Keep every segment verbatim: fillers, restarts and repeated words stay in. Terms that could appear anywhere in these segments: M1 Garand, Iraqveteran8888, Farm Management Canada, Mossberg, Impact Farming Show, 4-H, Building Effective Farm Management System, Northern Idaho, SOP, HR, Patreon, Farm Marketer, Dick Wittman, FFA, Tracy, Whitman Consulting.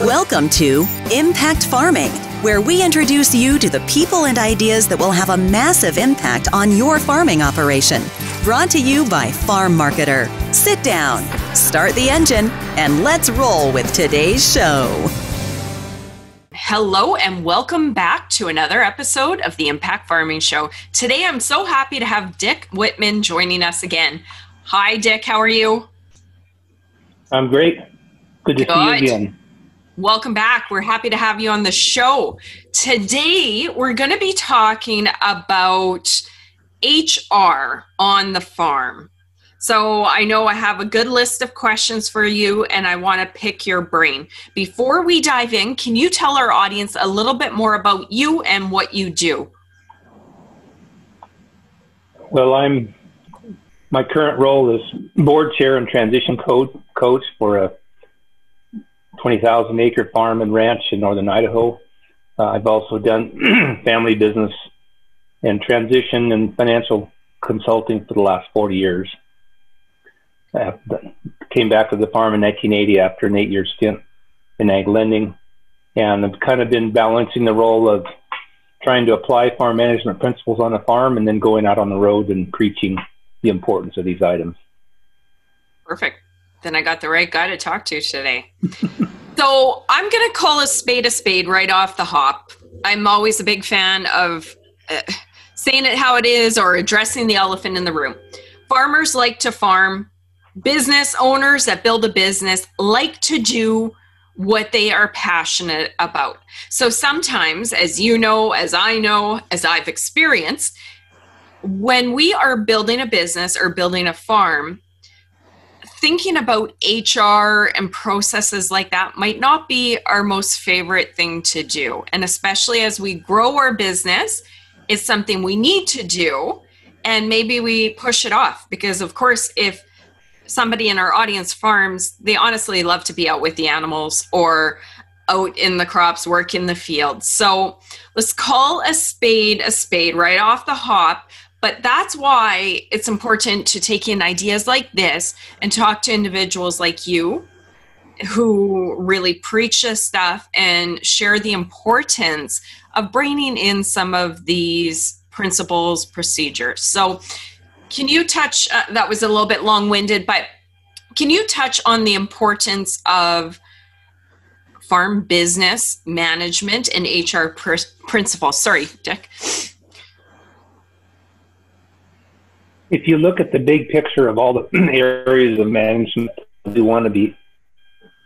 Welcome to Impact Farming, where we introduce you to the people and ideas that will have a massive impact on your farming operation. Brought to you by Farm Marketer. Sit down, start the engine, and let's roll with today's show. Hello and welcome back to another episode of the Impact Farming Show. Today I'm so happy to have Dick Wittman joining us again. Hi Dick, how are you? I'm great. Good to Good. see you again. Welcome back. We're happy to have you on the show. Today we're going to be talking about H R on the farm. So I know I have a good list of questions for you and I want to pick your brain. Before we dive in, can you tell our audience a little bit more about you and what you do? Well, I'm, my current role is board chair and transition co- coach for a twenty thousand acre farm and ranch in Northern Idaho. Uh, I've also done family business and transition and financial consulting for the last forty years. I came back to the farm in nineteen eighty after an eight-year stint in ag lending, and I've kind of been balancing the role of trying to apply farm management principles on a farm and then going out on the road and preaching the importance of these items. Perfect. Then I got the right guy to talk to today. So I'm going to call a spade a spade right off the hop. I'm always a big fan of uh, saying it how it is or addressing the elephant in the room. Farmers like to farm. Business owners that build a business like to do what they are passionate about. So sometimes, as you know, as I know, as I've experienced, when we are building a business or building a farm, thinking about H R and processes like that might not be our most favorite thing to do. And especially as we grow our business, it's something we need to do. And maybe we push it off because, of course, if somebody in our audience farms, they honestly love to be out with the animals or out in the crops, work in the field. So let's call a spade a spade right off the hop. But that's why it's important to take in ideas like this and talk to individuals like you who really preach this stuff and share the importance of bringing in some of these principles, procedures. So Can you touch, uh, that was a little bit long-winded, but can you touch on the importance of farm business management and H R pr- principles? Sorry, Dick. If you look at the big picture of all the areas of management you want to be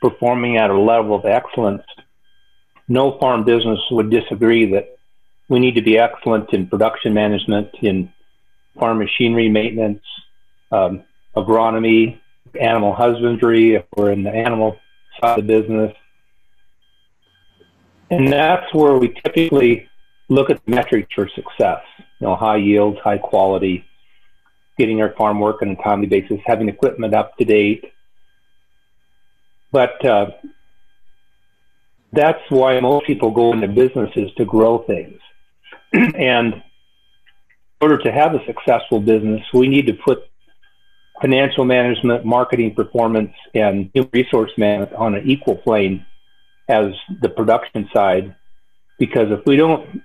performing at a level of excellence, no farm business would disagree that we need to be excellent in production management, in farm machinery maintenance, um, agronomy, animal husbandry, if we're in the animal side of the business. And that's where we typically look at the metrics for success, you know, high yield, high quality, getting our farm work on a timely basis, having equipment up to date. But uh, that's why most people go into businesses, to grow things. And in order to have a successful business, we need to put financial management, marketing performance, and human resource management on an equal plane as the production side, because if we don't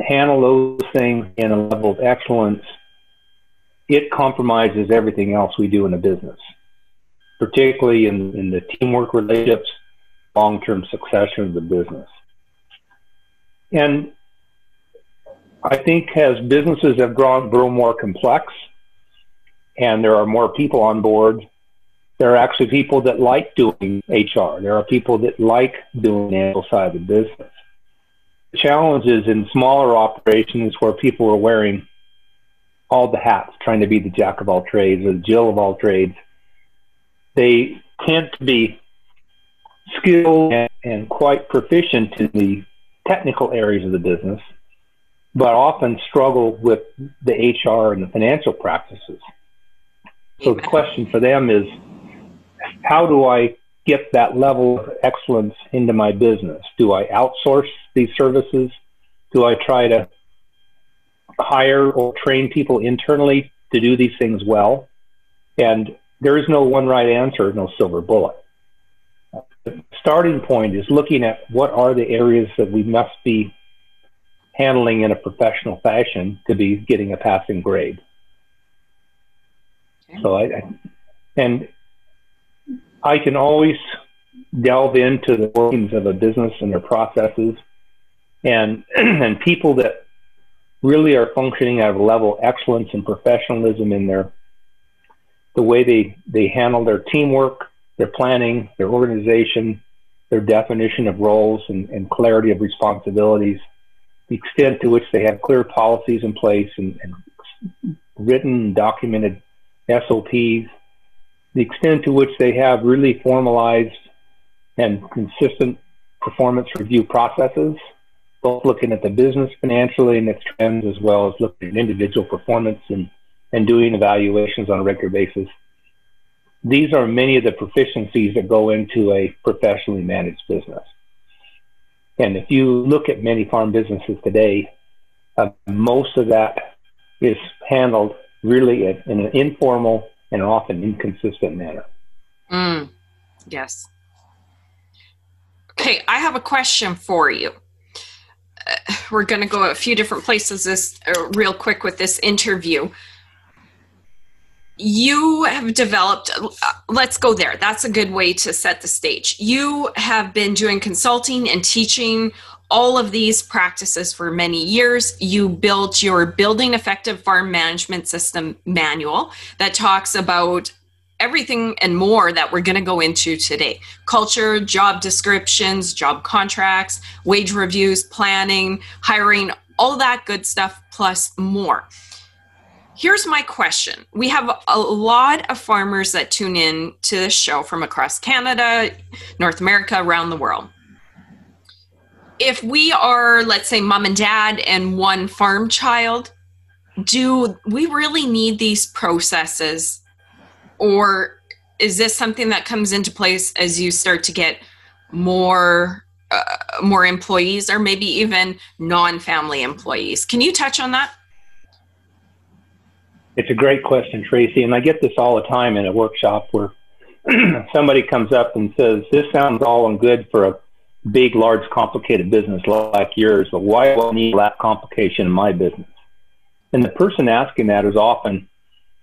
handle those things in a level of excellence, it compromises everything else we do in a business, particularly in, in the teamwork relationships, long-term succession of the business. And I think as businesses have grown, grown more complex and there are more people on board, there are actually people that like doing H R. There are people that like doing the animal side of the business. The challenge is in smaller operations where people are wearing all the hats, trying to be the jack of all trades or the Jill of all trades. They tend to be skilled and, and quite proficient in the technical areas of the business, but often struggle with the H R and the financial practices. So the question for them is, how do I get that level of excellence into my business? Do I outsource these services? Do I try to hire or train people internally to do these things well? And there is no one right answer, no silver bullet. the starting point is looking at what are the areas that we must be handling in a professional fashion to be getting a passing grade. Okay. So I, I, and I can always delve into the workings of a business and their processes, and and people that really are functioning at a level of excellence and professionalism in their the way they, they handle their teamwork, their planning, their organization, their definition of roles and, and clarity of responsibilities, the extent to which they have clear policies in place and, and written, documented S O Ps, the extent to which they have really formalized and consistent performance review processes, both looking at the business financially and its trends, as well as looking at individual performance and, and doing evaluations on a regular basis. These are many of the proficiencies that go into a professionally managed business. And if you look at many farm businesses today, uh, most of that is handled really in, in an informal and often inconsistent manner. Mm, yes. Okay, I have a question for you. Uh, we're going to go a few different places this uh, real quick with this interview. You have developed, let's go there. That's a good way to set the stage. You have been doing consulting and teaching all of these practices for many years. You built your Building Effective Farm Management System manual that talks about everything and more that we're going to go into today. Culture, job descriptions, job contracts, wage reviews, planning, hiring, all that good stuff, plus more. Here's my question. We have a lot of farmers that tune in to this show from across Canada, North America, around the world. If we are, let's say, mom and dad and one farm child, do we really need these processes? Or is this something that comes into place as you start to get more, uh, more employees, or maybe even non-family employees? Can you touch on that? It's a great question, Tracy, and I get this all the time in a workshop where somebody comes up and says, this sounds all and good for a big, large, complicated business like yours, but why do I need that complication in my business? And the person asking that is often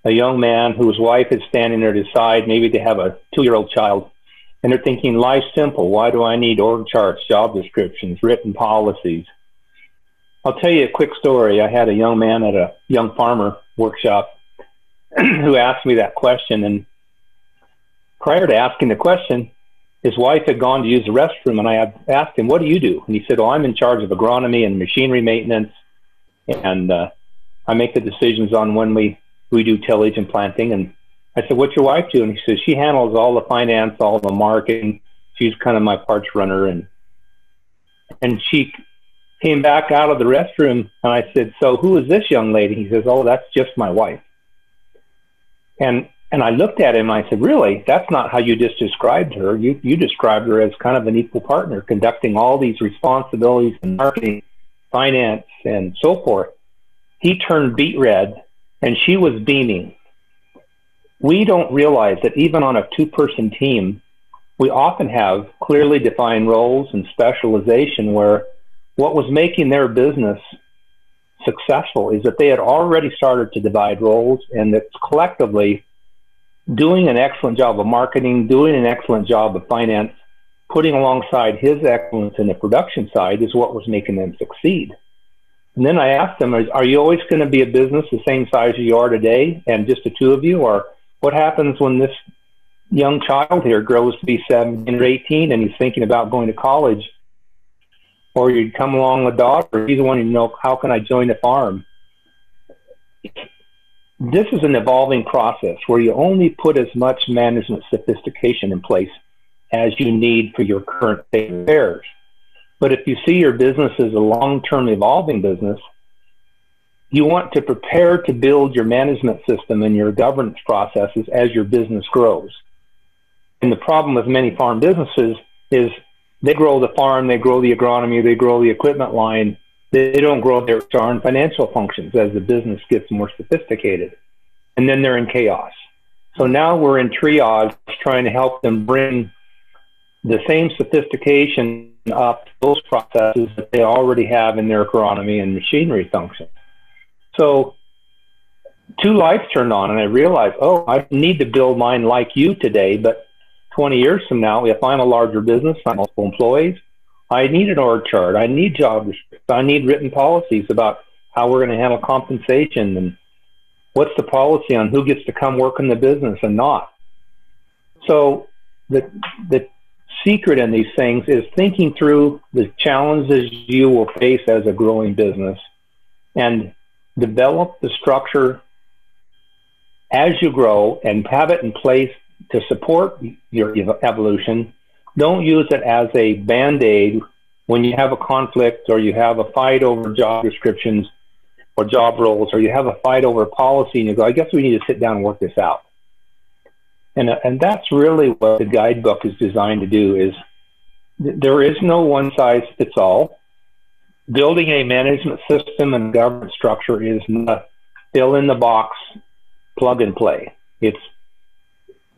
a young man whose wife is standing there to decide, maybe they have a two-year-old child, and they're thinking, life's simple. Why do I need org charts, job descriptions, written policies? I'll tell you a quick story. I had a young man at a young farmer workshop who asked me that question, and prior to asking the question, his wife had gone to use the restroom, and I had asked him, what do you do? And he said, well, I'm in charge of agronomy and machinery maintenance, and uh, I make the decisions on when we, we do tillage and planting. And I said, what's your wife do? And he says, she handles all the finance, all the marketing. She's kind of my parts runner. And and she came back out of the restroom, and I said, so who is this young lady? He says, oh, that's just my wife. And and I looked at him, and I said, really? That's not how you just described her. You, you described her as kind of an equal partner, conducting all these responsibilities in marketing, finance, and so forth. He turned beet red, and she was beaming. We don't realize that even on a two-person team, we often have clearly defined roles and specialization where what was making their business successful is that they had already started to divide roles, and that's collectively doing an excellent job of marketing, doing an excellent job of finance, putting alongside his excellence in the production side is what was making them succeed. And then I asked them, are you always going to be a business the same size as you are today and just the two of you? Or what happens when this young child here grows to be seventeen or eighteen and he's thinking about going to college? Or you'd come along with a daughter, either one, you know, how can I join the farm? This is an evolving process where you only put as much management sophistication in place as you need for your current state of affairs. But if you see your business as a long-term evolving business, you want to prepare to build your management system and your governance processes as your business grows. And the problem with many farm businesses is they grow the farm, they grow the agronomy, they grow the equipment line. They don't grow their H R and financial functions as the business gets more sophisticated. And then they're in chaos. So now we're in triage, trying to help them bring the same sophistication up those processes that they already have in their agronomy and machinery functions. So two lights turned on, and I realized, oh, I need to build mine like you today, but twenty years from now, if I'm a larger business, I'm multiple employees, I need an org chart, I need job descriptions, I need written policies about how we're going to handle compensation and what's the policy on who gets to come work in the business and not. So the, the secret in these things is thinking through the challenges you will face as a growing business and develop the structure as you grow and have it in place to support your evolution. Don't use it as a band-aid when you have a conflict or you have a fight over job descriptions or job roles, or you have a fight over policy and you go, I guess we need to sit down and work this out. And, and that's really what the guidebook is designed to do, is th there is no one size fits all. Building a management system and governance structure is not fill in the box, plug and play. It's,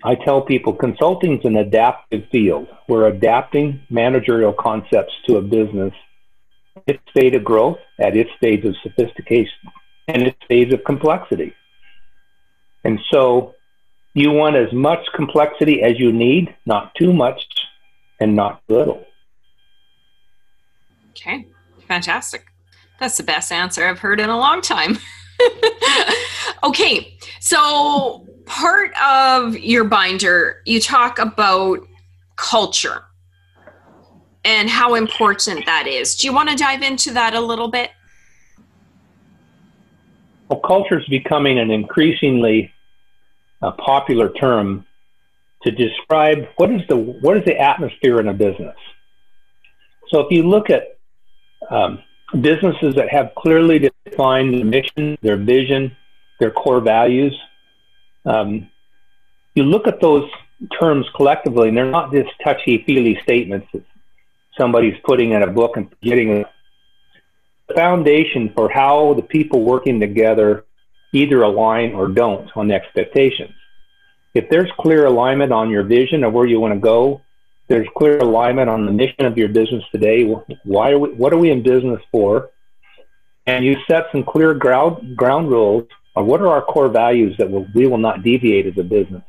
I tell people, consulting is an adaptive field. We're adapting managerial concepts to a business at its stage of growth, at its stage of sophistication, and its stage of complexity. And so you want as much complexity as you need, not too much and not little. Okay, fantastic. That's the best answer I've heard in a long time. Okay, so part of your binder, you talk about culture and how important that is. Do you want to dive into that a little bit? Well, culture is becoming an increasingly a popular term to describe what is the what is the atmosphere in a business. So if you look at um, businesses that have clearly defined their mission, their vision, their core values, um, you look at those terms collectively, and they're not just touchy-feely statements that somebody's putting in a book and forgetting. The foundation for how the people working together either align or don't on expectations. If there's clear alignment on your vision of where you want to go, there's clear alignment on the mission of your business today. Why are we, what are we in business for? And you set some clear ground, ground rules of what are our core values that we'll, we will not deviate as a business.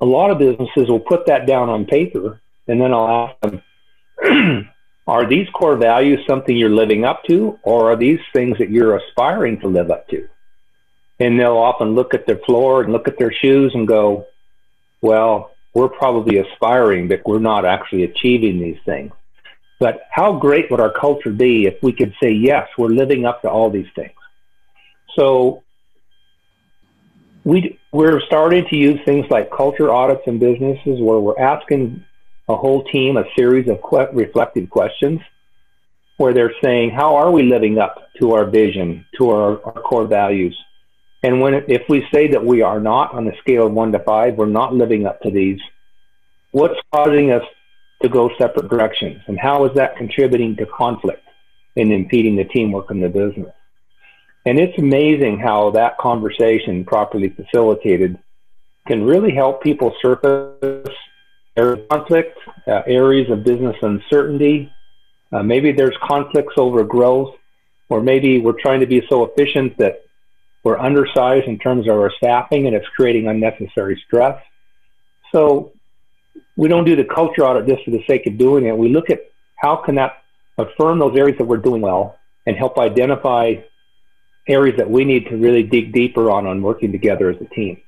A lot of businesses will put that down on paper, and then I'll ask them, are these core values something you're living up to, or are these things that you're aspiring to live up to? And they'll often look at their floor and look at their shoes and go, well, we're probably aspiring, but we're not actually achieving these things. But how great would our culture be if we could say, yes, we're living up to all these things? So we, we're starting to use things like culture audits in businesses where we're asking a whole team a series of que reflective questions where they're saying, how are we living up to our vision, to our, our core values? And when if we say that we are not, on a scale of one to five, we're not living up to these, what's causing us to go separate directions? And how is that contributing to conflict and impeding the teamwork in the business? And it's amazing how that conversation, properly facilitated, can really help people surface areas of conflict, uh, areas of business uncertainty. Uh, maybe there's conflicts over growth, or maybe we're trying to be so efficient that we're undersized in terms of our staffing and it's creating unnecessary stress. So we don't do the culture audit just for the sake of doing it. We look at how can that affirm those areas that we're doing well and help identify areas that we need to really dig deeper on on working together as a team.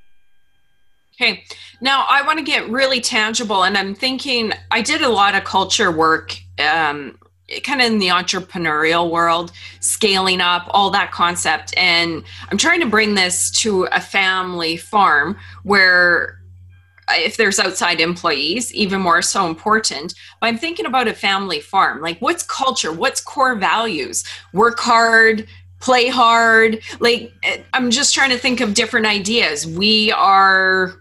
Okay. Now, I want to get really tangible, and I'm thinking I did a lot of culture work, um, kind of in the entrepreneurial world, scaling up, all that concept. And I'm trying to bring this to a family farm where if there's outside employees, even more so important. But I'm thinking about a family farm, like what's culture, what's core values, work hard, play hard. Like I'm just trying to think of different ideas. We are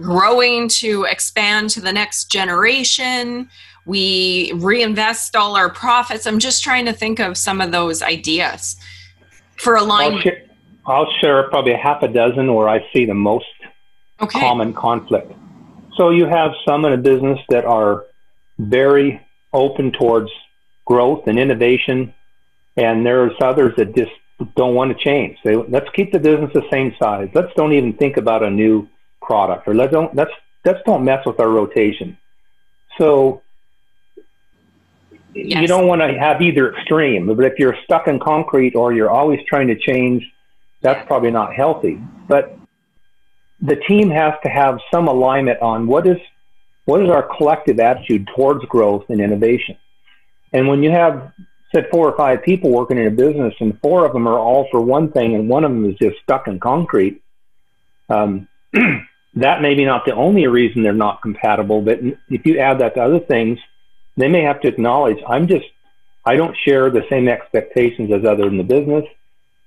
growing to expand to the next generation. We reinvest all our profits. I'm just trying to think of some of those ideas for alignment. I'll share, I'll share probably a half a dozen where I see the most okay. common conflict. So you have some in a business that are very open towards growth and innovation, and there's others that just don't want to change. They, let's keep the business the same size. Let's don't even think about a new product, or let's don't let's let's don't mess with our rotation. So yes. You don't want to have either extreme. But if you're stuck in concrete or you're always trying to change, that's probably not healthy. But the team has to have some alignment on what is what is our collective attitude towards growth and innovation. And when you have, said, four or five people working in a business and four of them are all for one thing and one of them is just stuck in concrete, um, that may be not the only reason they're not compatible. But if you add that to other things, they may have to acknowledge, I'm just, I don't share the same expectations as others in the business,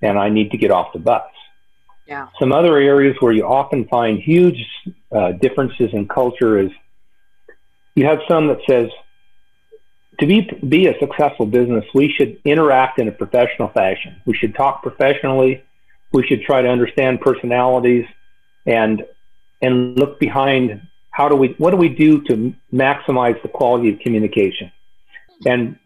and I need to get off the bus. Yeah. Some other areas where you often find huge uh, differences in culture is you have some that says, to be, be a successful business, we should interact in a professional fashion. We should talk professionally. We should try to understand personalities and, and look behind how do we, what do we do to maximize the quality of communication? And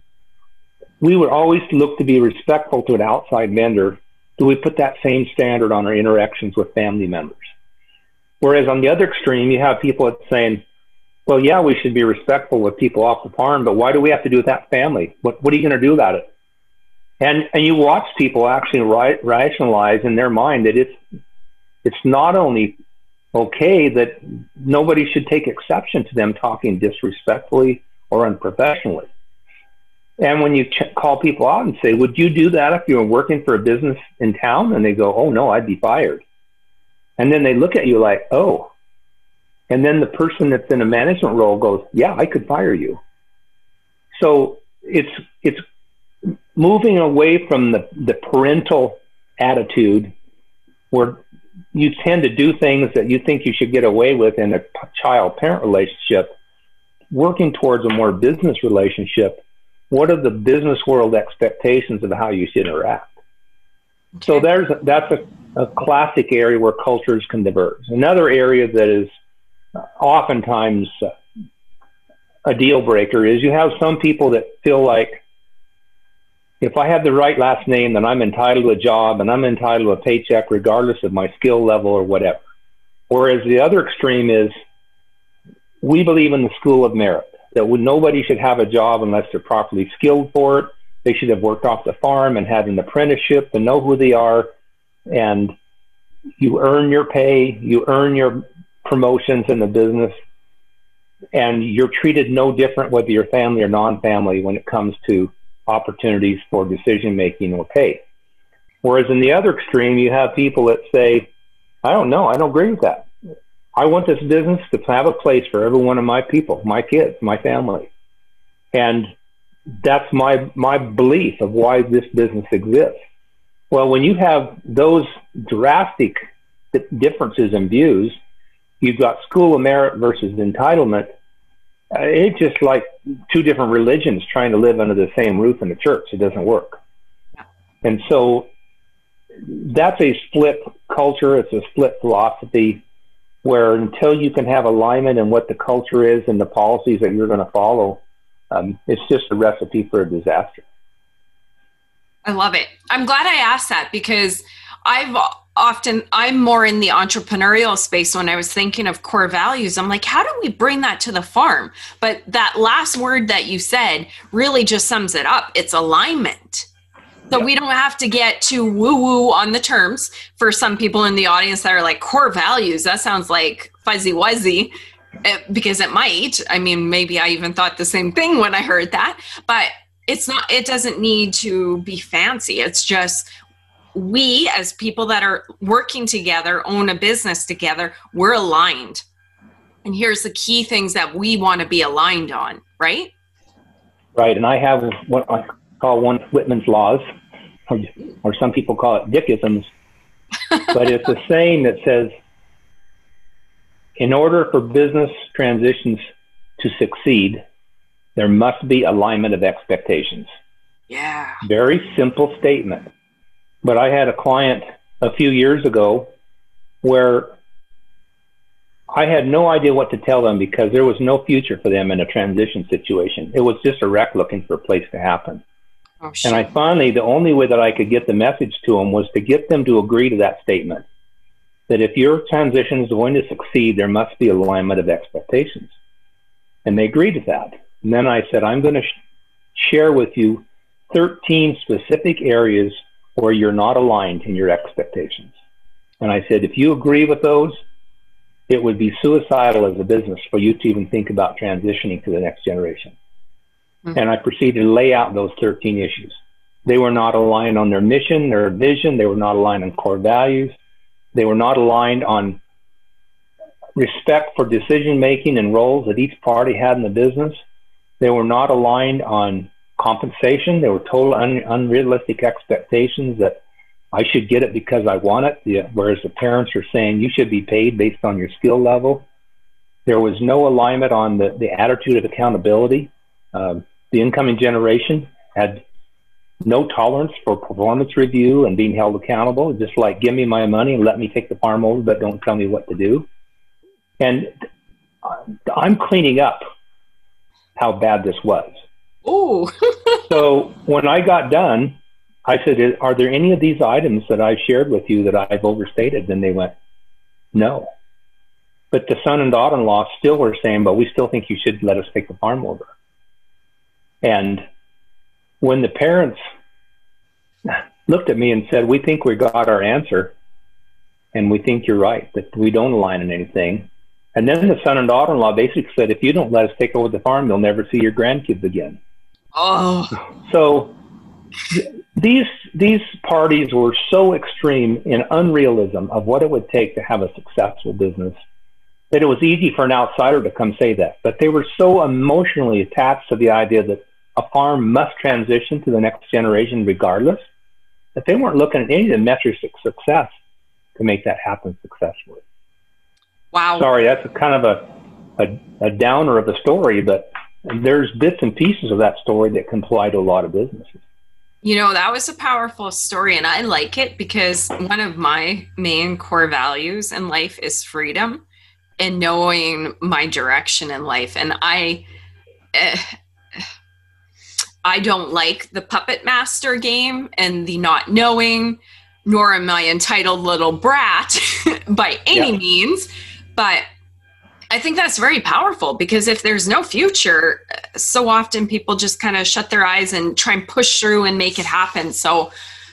we would always look to be respectful to an outside vendor. Do we put that same standard on our interactions with family members? Whereas on the other extreme, you have people that's saying, well, yeah, we should be respectful with people off the farm, but why do we have to do with that family? What, what are you going to do about it? And and you watch people actually ri- rationalize in their mind that it's it's not only okay that nobody should take exception to them talking disrespectfully or unprofessionally. And when you ch- call people out and say, would you do that if you were working for a business in town? And they go, oh, no, I'd be fired. And then they look at you like, oh. And then the person that's in a management role goes, yeah, I could fire you. So it's it's moving away from the, the parental attitude where you tend to do things that you think you should get away with in a child-parent relationship, working towards a more business relationship. What are the business world expectations of how you should interact? Okay. So there's a, that's a, a classic area where cultures can diverge. Another area that is oftentimes uh, a deal breaker is you have some people that feel like if I have the right last name, then I'm entitled to a job and I'm entitled to a paycheck regardless of my skill level or whatever. Whereas the other extreme is we believe in the school of merit, that nobody should have a job unless they're properly skilled for it. They should have worked off the farm and had an apprenticeship and know who they are. And you earn your pay, you earn your promotions in the business, and you're treated no different whether you're family or non-family when it comes to opportunities for decision making or pay. Whereas in the other extreme, you have people that say, I don't know, I don't agree with that. I want this business to have a place for every one of my people, my kids, my family. And that's my my belief of why this business exists. Well, when you have those drastic differences in views, you've got school of merit versus entitlement. Uh, it's just like two different religions trying to live under the same roof in the church. It doesn't work. And so that's a split culture. It's a split philosophy where until you can have alignment in what the culture is and the policies that you're going to follow, um, it's just a recipe for a disaster. I love it. I'm glad I asked that because I've often, I'm more in the entrepreneurial space. When I was thinking of core values, I'm like, how do we bring that to the farm? But that last word that you said really just sums it up. It's alignment. So yeah. We don't have to get too woo-woo on the terms. For some people in the audience that are like, core values, that sounds like fuzzy-wuzzy, because it might. I mean, maybe I even thought the same thing when I heard that, but it's not, it doesn't need to be fancy. It's just, we as people that are working together, own a business together, we're aligned. And here's the key things that we want to be aligned on, right? Right. And I have what I call one Whitman's laws, or, or some people call it Dickisms. But it's a saying that says, in order for business transitions to succeed, there must be alignment of expectations. Yeah. Very simple statement. But I had a client a few years ago where I had no idea what to tell them because there was no future for them in a transition situation. It was just a wreck looking for a place to happen. Oh, and I finally, the only way that I could get the message to them was to get them to agree to that statement, that if your transition is going to succeed, there must be alignment of expectations. And they agreed to that. And then I said, I'm going to sh- share with you thirteen specific areas where you're not aligned in your expectations. And I said, if you agree with those, it would be suicidal as a business for you to even think about transitioning to the next generation. Mm-hmm. And I proceeded to lay out those thirteen issues. They were not aligned on their mission, their vision. They were not aligned on core values. They were not aligned on respect for decision-making and roles that each party had in the business. They were not aligned on compensation. They were total un- unrealistic expectations that I should get it because I want it, yeah, whereas the parents are saying you should be paid based on your skill level. There was no alignment on the, the attitude of accountability. Um, the incoming generation had no tolerance for performance review and being held accountable, just like, give me my money and let me take the farm over, but don't tell me what to do. And I'm cleaning up how bad this was. Ooh. So when I got done, I said, are there any of these items that I've shared with you that I've overstated? And they went, no. But the son and daughter-in-law still were saying, but we still think you should let us take the farm over. And when the parents looked at me and said, we think we got our answer, and we think you're right, that we don't align on anything. And then the son and daughter-in-law basically said, if you don't let us take over the farm, you'll never see your grandkids again. Oh. So th- these these parties were so extreme in unrealism of what it would take to have a successful business that it was easy for an outsider to come say that. But they were so emotionally attached to the idea that a farm must transition to the next generation regardless, that they weren't looking at any of the metrics of success to make that happen successfully. Wow. Sorry, that's a kind of a, a, a downer of a story, but there's bits and pieces of that story that can apply to a lot of businesses. You know, that was a powerful story, and I like it because one of my main core values in life is freedom and knowing my direction in life. And I, eh, I don't like the puppet master game and the not knowing, nor am I entitled little brat by any yeah. means. But I think that's very powerful because if there's no future, so often people just kind of shut their eyes and try and push through and make it happen. So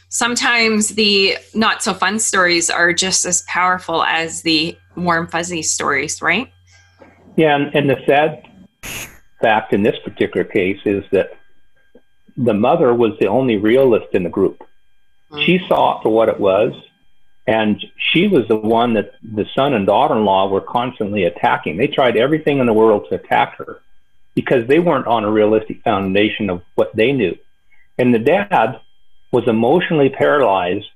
sometimes the not so fun stories are just as powerful as the warm fuzzy stories, right? Yeah. And, and the sad fact in this particular case is that the mother was the only realist in the group. Mm-hmm. She saw it for what it was. And she was the one that the son and daughter-in-law were constantly attacking. They tried everything in the world to attack her because they weren't on a realistic foundation of what they knew. And the dad was emotionally paralyzed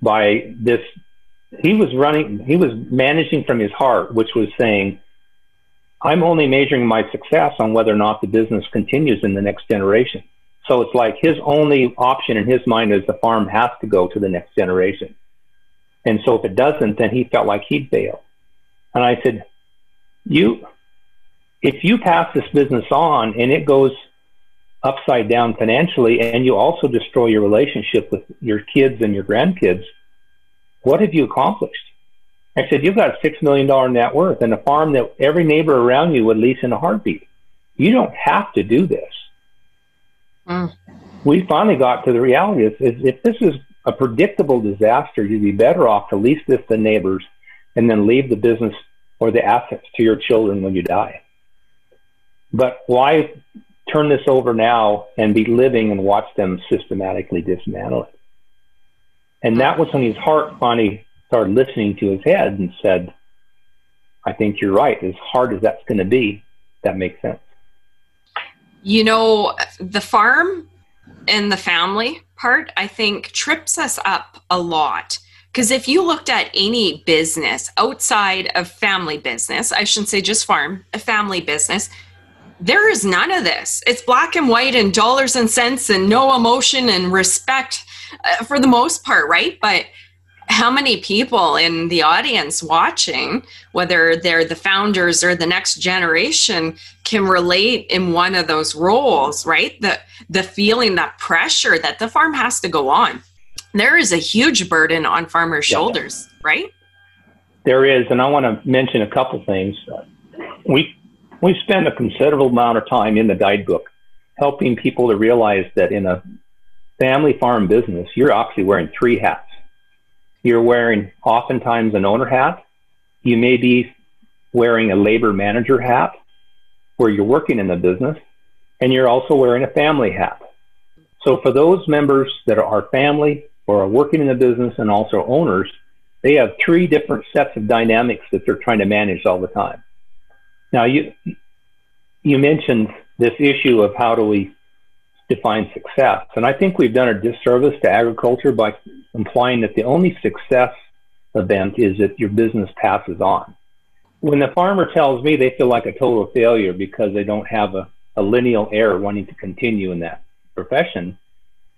by this. He was running, he was managing from his heart, which was saying, I'm only measuring my success on whether or not the business continues in the next generation. So it's like his only option in his mind is the farm has to go to the next generation. And so if it doesn't, then he felt like he'd fail. And I said, you, if you pass this business on and it goes upside down financially and you also destroy your relationship with your kids and your grandkids, what have you accomplished? I said, you've got a six million dollars net worth and a farm that every neighbor around you would lease in a heartbeat. You don't have to do this. Mm. We finally got to the reality is, is if this is a predictable disaster, you'd be better off to lease this to neighbors and then leave the business or the assets to your children when you die. But why turn this over now and be living and watch them systematically dismantle it? And that was when his heart finally started listening to his head and said, I think you're right. As hard as that's going to be, that makes sense. You know, the farm and the family part, I think, trips us up a lot. Because if you looked at any business outside of family business, I shouldn't say just farm, a family business, there is none of this. It's black and white and dollars and cents and no emotion and respect uh, for the most part, right? But how many people in the audience watching, whether they're the founders or the next generation, can relate in one of those roles, right? The, the feeling, that pressure that the farm has to go on. There is a huge burden on farmers' shoulders, yeah. right? There is, and I want to mention a couple things. We, we spend a considerable amount of time in the guidebook helping people to realize that in a family farm business, you're actually wearing three hats. You're wearing oftentimes an owner hat. You may be wearing a labor manager hat where you're working in the business, and you're also wearing a family hat. So for those members that are family or are working in the business and also owners, they have three different sets of dynamics that they're trying to manage all the time. Now, you, you mentioned this issue of how do we define success. And I think we've done a disservice to agriculture by implying that the only success event is if your business passes on. When the farmer tells me they feel like a total failure because they don't have a, a lineal heir wanting to continue in that profession,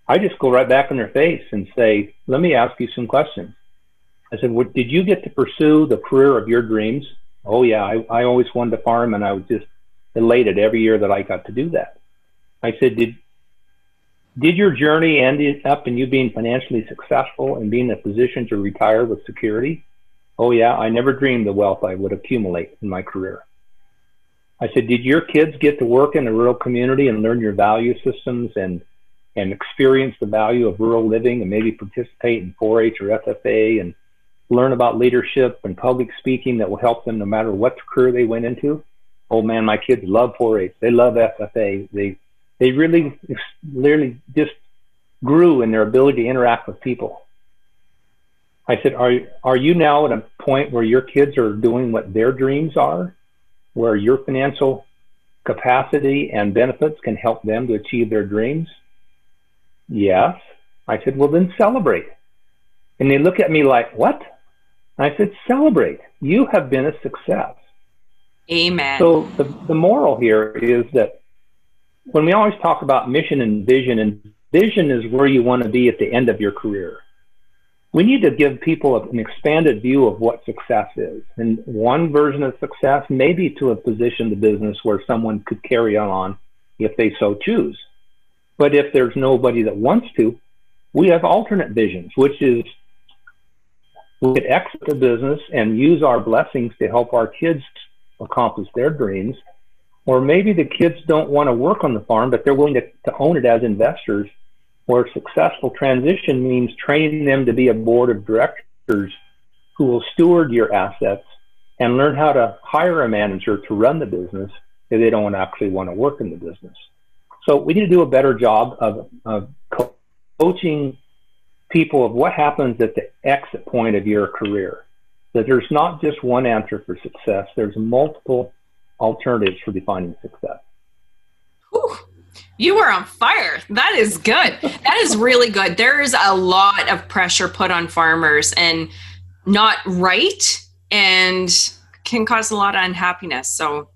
I just go right back in their face and say, let me ask you some questions. I said, well, did you get to pursue the career of your dreams? Oh yeah, I, I always wanted to farm, and I was just elated every year that I got to do that. I said, did Did your journey end up in you being financially successful and being in a position to retire with security? Oh yeah, I never dreamed the wealth I would accumulate in my career. I said, did your kids get to work in a rural community and learn your value systems and, and experience the value of rural living and maybe participate in four H or F F A and learn about leadership and public speaking that will help them no matter what career they went into? Oh man, my kids love four H. They love F F A. They They really, really just grew in their ability to interact with people. I said, are, are you now at a point where your kids are doing what their dreams are, where your financial capacity and benefits can help them to achieve their dreams? Yes. I said, well, then celebrate. And they look at me like, what? I said, celebrate. You have been a success. Amen. So the, the moral here is that when we always talk about mission and vision, and vision is where you want to be at the end of your career, we need to give people an expanded view of what success is. And one version of success may be to have positioned the business where someone could carry on if they so choose. But if there's nobody that wants to, we have alternate visions, which is we could exit the business and use our blessings to help our kids accomplish their dreams. Or maybe the kids don't want to work on the farm, but they're willing to, to own it as investors. Or successful transition means training them to be a board of directors who will steward your assets and learn how to hire a manager to run the business if they don't actually want to work in the business. So we need to do a better job of, of coaching people of what happens at the exit point of your career. That there's not just one answer for success. There's multiple alternatives for defining success. Ooh, you were on fire. That is good. That is really good. There is a lot of pressure put on farmers, and not right, and can cause a lot of unhappiness. So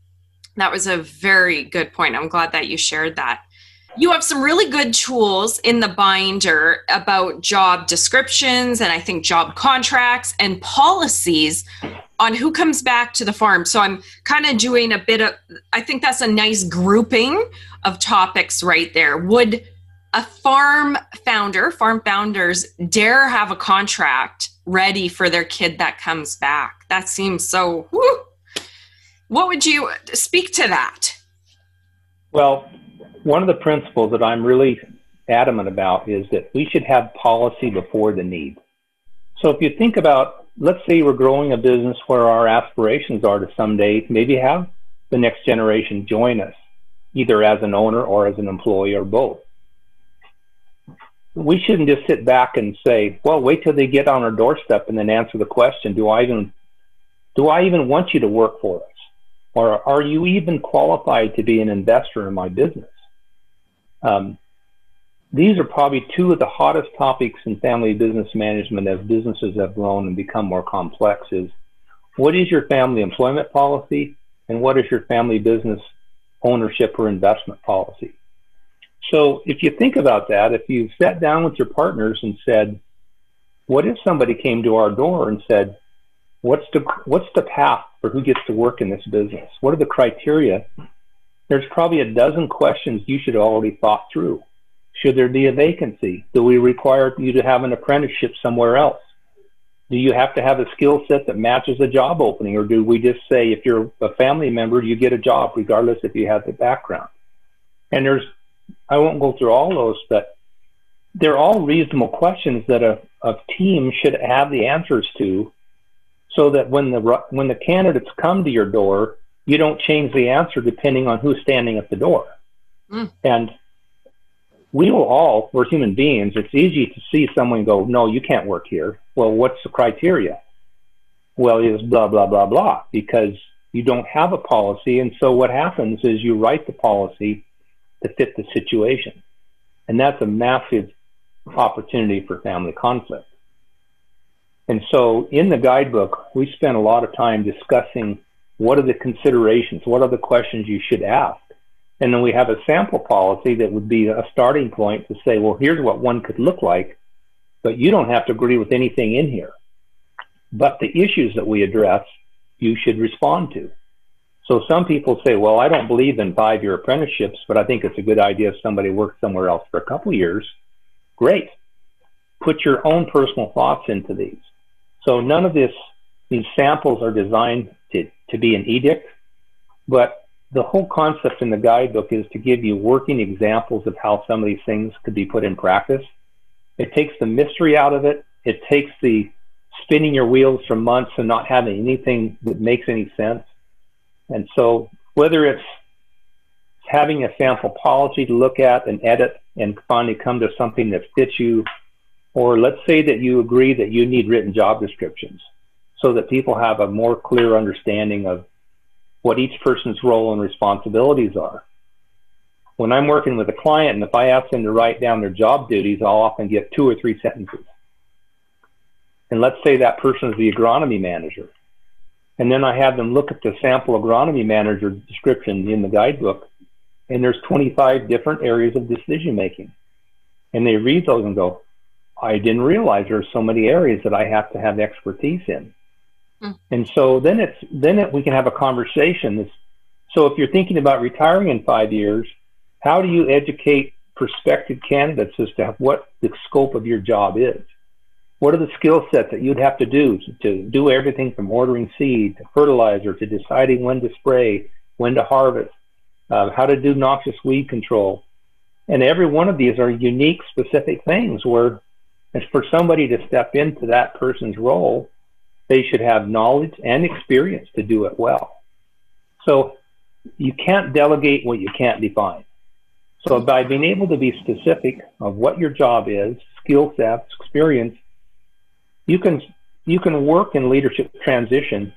that was a very good point. I'm glad that you shared that. You have some really good tools in the binder about job descriptions, and I think job contracts and policies on who comes back to the farm. So I'm kind of doing a bit of, I think that's a nice grouping of topics right there. Would a farm founder, farm founders dare have a contract ready for their kid that comes back? That seems so, woo. What would you speak to that? Well, one of the principles that I'm really adamant about is that we should have policy before the need. So if you think about, let's say we're growing a business where our aspirations are to someday maybe have the next generation join us, either as an owner or as an employee or both. We shouldn't just sit back and say, well, wait till they get on our doorstep and then answer the question, do I even, do I even want you to work for us? Or are you even qualified to be an investor in my business? Um, these are probably two of the hottest topics in family business management as businesses have grown and become more complex is, what is your family employment policy and what is your family business ownership or investment policy? So if you think about that, if you sat down with your partners and said, What if somebody came to our door and said, what's the, what's the path for who gets to work in this business? What are the criteria? There's probably a dozen questions you should have already thought through. Should there be a vacancy? Do we require you to have an apprenticeship somewhere else? Do you have to have a skill set that matches a job opening? Or do we just say, if you're a family member, you get a job regardless if you have the background? And there's, I won't go through all those, but they're all reasonable questions that a, a team should have the answers to, so that when the, when the candidates come to your door, you don't change the answer depending on who's standing at the door. Mm. And we will all, we're human beings, it's easy to see someone go, no, you can't work here. Well, what's the criteria? Well, it's blah, blah, blah, blah, because you don't have a policy. And so what happens is you write the policy to fit the situation. And that's a massive opportunity for family conflict. And so in the guidebook, we spent a lot of time discussing what are the considerations, what are the questions you should ask. And then we have a sample policy that would be a starting point to say, well, here's what one could look like, but you don't have to agree with anything in here. But the issues that we address, you should respond to. So some people say, well, I don't believe in five-year apprenticeships, but I think it's a good idea if somebody works somewhere else for a couple of years. Great. Put your own personal thoughts into these. So none of this, these samples are designed to, to be an edict, but the whole concept in the guidebook is to give you working examples of how some of these things could be put in practice. It takes the mystery out of it. It takes the spinning your wheels for months and not having anything that makes any sense. And so whether it's having a sample policy to look at and edit and finally come to something that fits you, or let's say that you agree that you need written job descriptions so that people have a more clear understanding of what each person's role and responsibilities are. When I'm working with a client and if I ask them to write down their job duties, I'll often get two or three sentences. And let's say that person is the agronomy manager. And then I have them look at the sample agronomy manager description in the guidebook, and there's twenty-five different areas of decision making. And they read those and go, I didn't realize there are so many areas that I have to have expertise in. Mm. And so then it's, then it, we can have a conversation. So if you're thinking about retiring in five years, how do you educate prospective candidates as to what the scope of your job is? What are the skill sets that you'd have to do to do everything from ordering seed to fertilizer to deciding when to spray, when to harvest, uh, how to do noxious weed control? And every one of these are unique, specific things where, and for somebody to step into that person's role, they should have knowledge and experience to do it well. So you can't delegate what you can't define. So by being able to be specific of what your job is, skill sets, experience, you can, you can work in leadership transition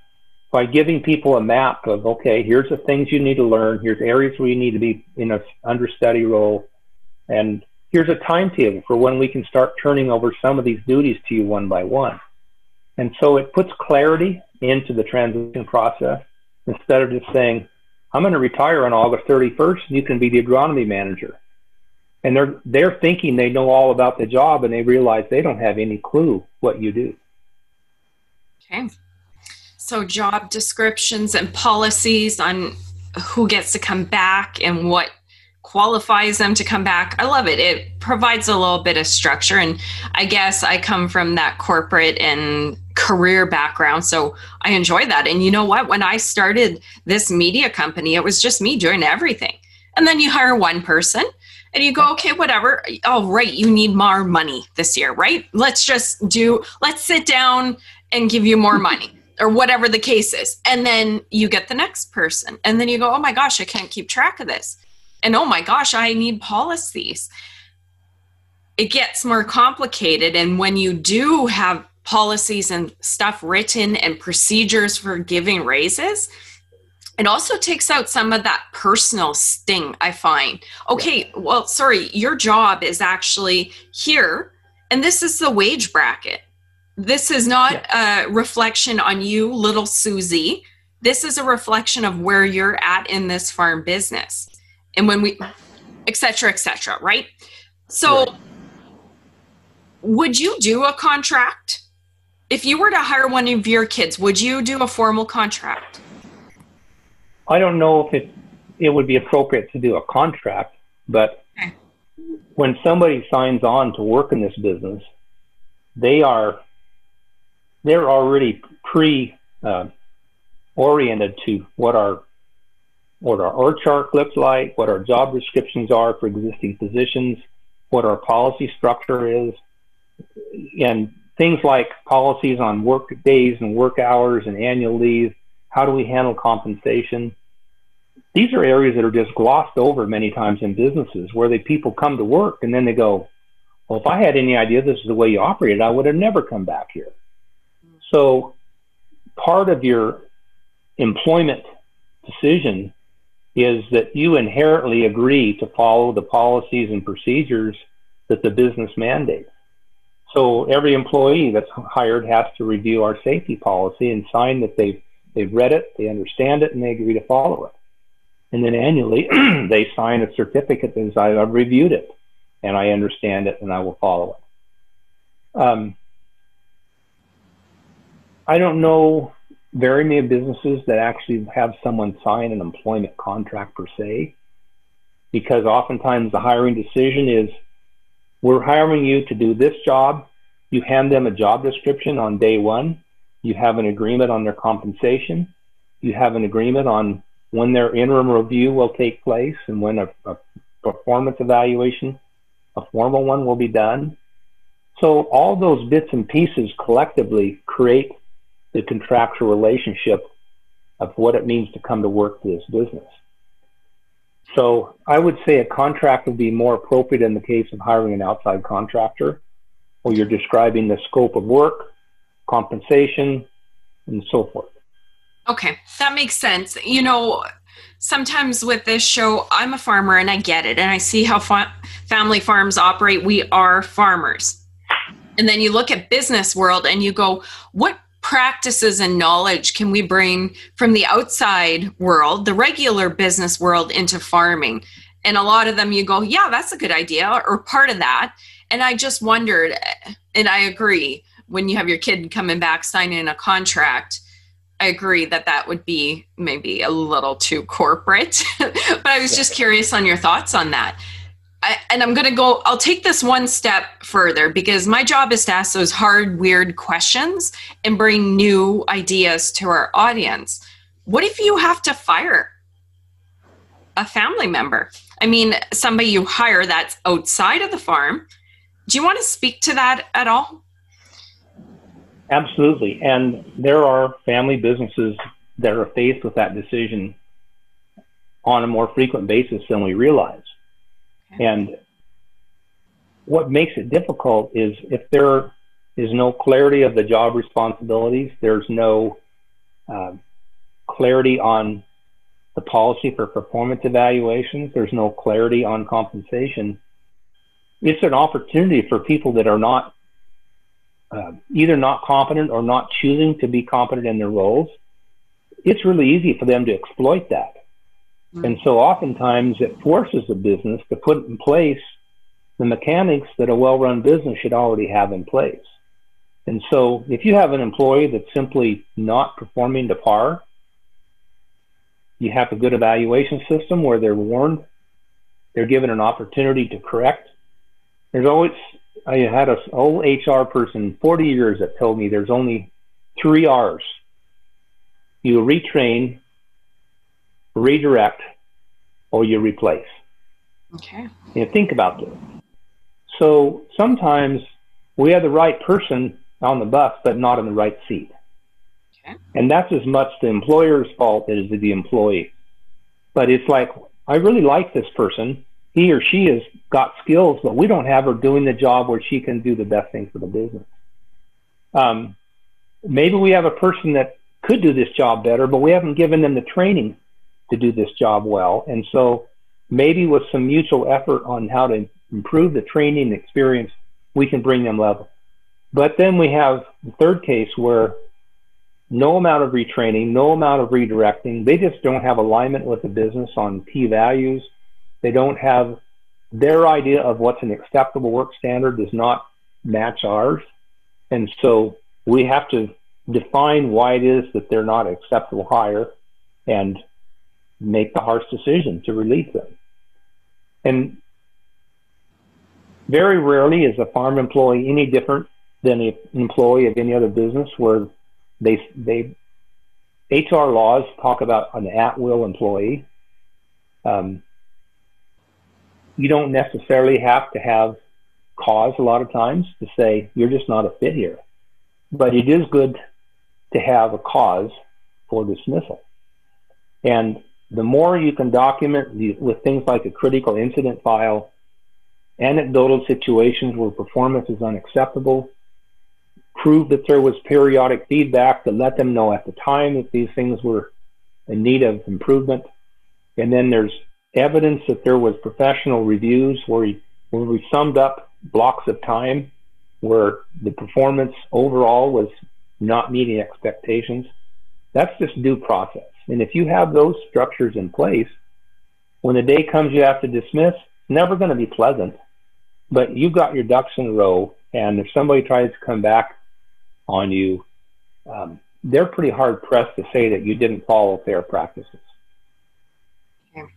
by giving people a map of, okay, here's the things you need to learn, here's areas where you need to be in an understudy role, and here's a timetable for when we can start turning over some of these duties to you one by one. And so it puts clarity into the transition process instead of just saying, I'm going to retire on August thirty-first and you can be the agronomy manager. And they're, they're thinking they know all about the job and they realize they don't have any clue what you do. Okay. So job descriptions and policies on who gets to come back and what qualifies them to come back. I love it. It provides a little bit of structure. And I guess I come from that corporate and career background, so I enjoy that. And you know what? When I started this media company, it was just me doing everything. And then you hire one person and you go, okay, whatever. Oh, right. You need more money this year, right? Let's just do, let's sit down and give you more money. Or whatever the case is. And then you get the next person. And then you go, oh my gosh, I can't keep track of this. And oh my gosh, I need policies. It gets more complicated. And when you do have policies and stuff written and procedures for giving raises, it also takes out some of that personal sting, I find. Okay, well, sorry, your job is actually here, and this is the wage bracket. This is not a reflection on you, little Susie. This is a reflection of where you're at in this farm business. And when we, et cetera, et cetera, right? So would you do a contract? If you were to hire one of your kids, would you do a formal contract? I don't know if it, it would be appropriate to do a contract, but okay. When somebody signs on to work in this business, they are, they're already pre uh, oriented to what our, what our org chart looks like, what our job descriptions are for existing positions, what our policy structure is, and things like policies on work days and work hours and annual leave. How do we handle compensation? These are areas that are just glossed over many times in businesses where the people come to work and then they go, well, if I had any idea this is the way you operated, I would have never come back here. So part of your employment decision is that you inherently agree to follow the policies and procedures that the business mandates. So every employee that's hired has to review our safety policy and sign that they've, they've read it, they understand it, and they agree to follow it. And then annually, they sign a certificate that says, I've reviewed it, and I understand it, and I will follow it. Um, I don't know very many businesses that actually have someone sign an employment contract per se, because oftentimes the hiring decision is, we're hiring you to do this job. You hand them a job description on day one. You have an agreement on their compensation. You have an agreement on when their interim review will take place and when a, a performance evaluation, a formal one, will be done. So all those bits and pieces collectively create the contractual relationship of what it means to come to work for this business. So I would say a contract would be more appropriate in the case of hiring an outside contractor, where you're describing the scope of work, compensation, and so forth. Okay, that makes sense. You know, sometimes with this show, I'm a farmer and I get it, and I see how fa- family farms operate. We are farmers. And then you look at business world and you go, what practices and knowledge can we bring from the outside world, the regular business world, into farming? And a lot of them you go, yeah, that's a good idea, or part of that. And I just wondered, and I agree, when you have your kid coming back signing a contract, I agree that that would be maybe a little too corporate. But I was just curious on your thoughts on that. I, and I'm going to go, I'll take this one step further, because my job is to ask those hard, weird questions and bring new ideas to our audience. What if you have to fire a family member? I mean, somebody you hire that's outside of the farm. Do you want to speak to that at all? Absolutely. And there are family businesses that are faced with that decision on a more frequent basis than we realize. And what makes it difficult is if there is no clarity of the job responsibilities, there's no uh, clarity on the policy for performance evaluations, there's no clarity on compensation. It's an opportunity for people that are not uh, either not competent or not choosing to be competent in their roles. It's really easy for them to exploit that. And so oftentimes it forces the business to put in place the mechanics that a well-run business should already have in place. And so if you have an employee that's simply not performing to par, you have a good evaluation system where they're warned, they're given an opportunity to correct. There's always, I had an old H R person forty years that told me there's only three R's. You retrain, redirect, or you replace. Okay. You know, think about this. So sometimes we have the right person on the bus, but not in the right seat. Okay. And that's as much the employer's fault as the employee. But it's like, I really like this person. He or she has got skills, but we don't have her doing the job where she can do the best thing for the business. Um, maybe we have a person that could do this job better, but we haven't given them the training to do this job well. And so maybe with some mutual effort on how to improve the training experience, we can bring them level. But then we have the third case where no amount of retraining, no amount of redirecting, they just don't have alignment with the business on key values. They don't have their idea of what's an acceptable work standard does not match ours. And so we have to define why it is that they're not acceptable higher and make the harsh decision to release them. And very rarely is a farm employee any different than an employee of any other business, where they, they H R laws talk about an at-will employee. Um, you don't necessarily have to have cause a lot of times to say you're just not a fit here, but it is good to have a cause for dismissal. And the more you can document the, with things like a critical incident file, anecdotal situations where performance is unacceptable, prove that there was periodic feedback to let them know at the time that these things were in need of improvement. And then there's evidence that there was professional reviews where we, where we summed up blocks of time where the performance overall was not meeting expectations. That's just due process. And if you have those structures in place, when the day comes you have to dismiss, it's never going to be pleasant, but you've got your ducks in a row. And if somebody tries to come back on you, um, they're pretty hard pressed to say that you didn't follow fair practices. Okay.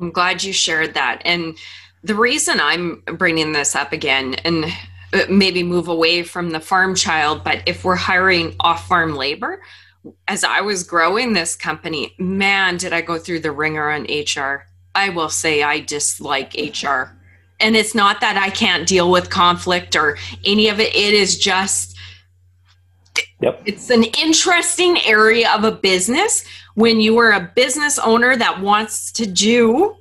I'm glad you shared that. And the reason I'm bringing this up again, and maybe move away from the farm child, but if we're hiring off-farm labor, as I was growing this company, man, did I go through the ringer on H R. I will say I dislike H R. And it's not that I can't deal with conflict or any of it. It is just, yep. It's an interesting area of a business when you are a business owner that wants to do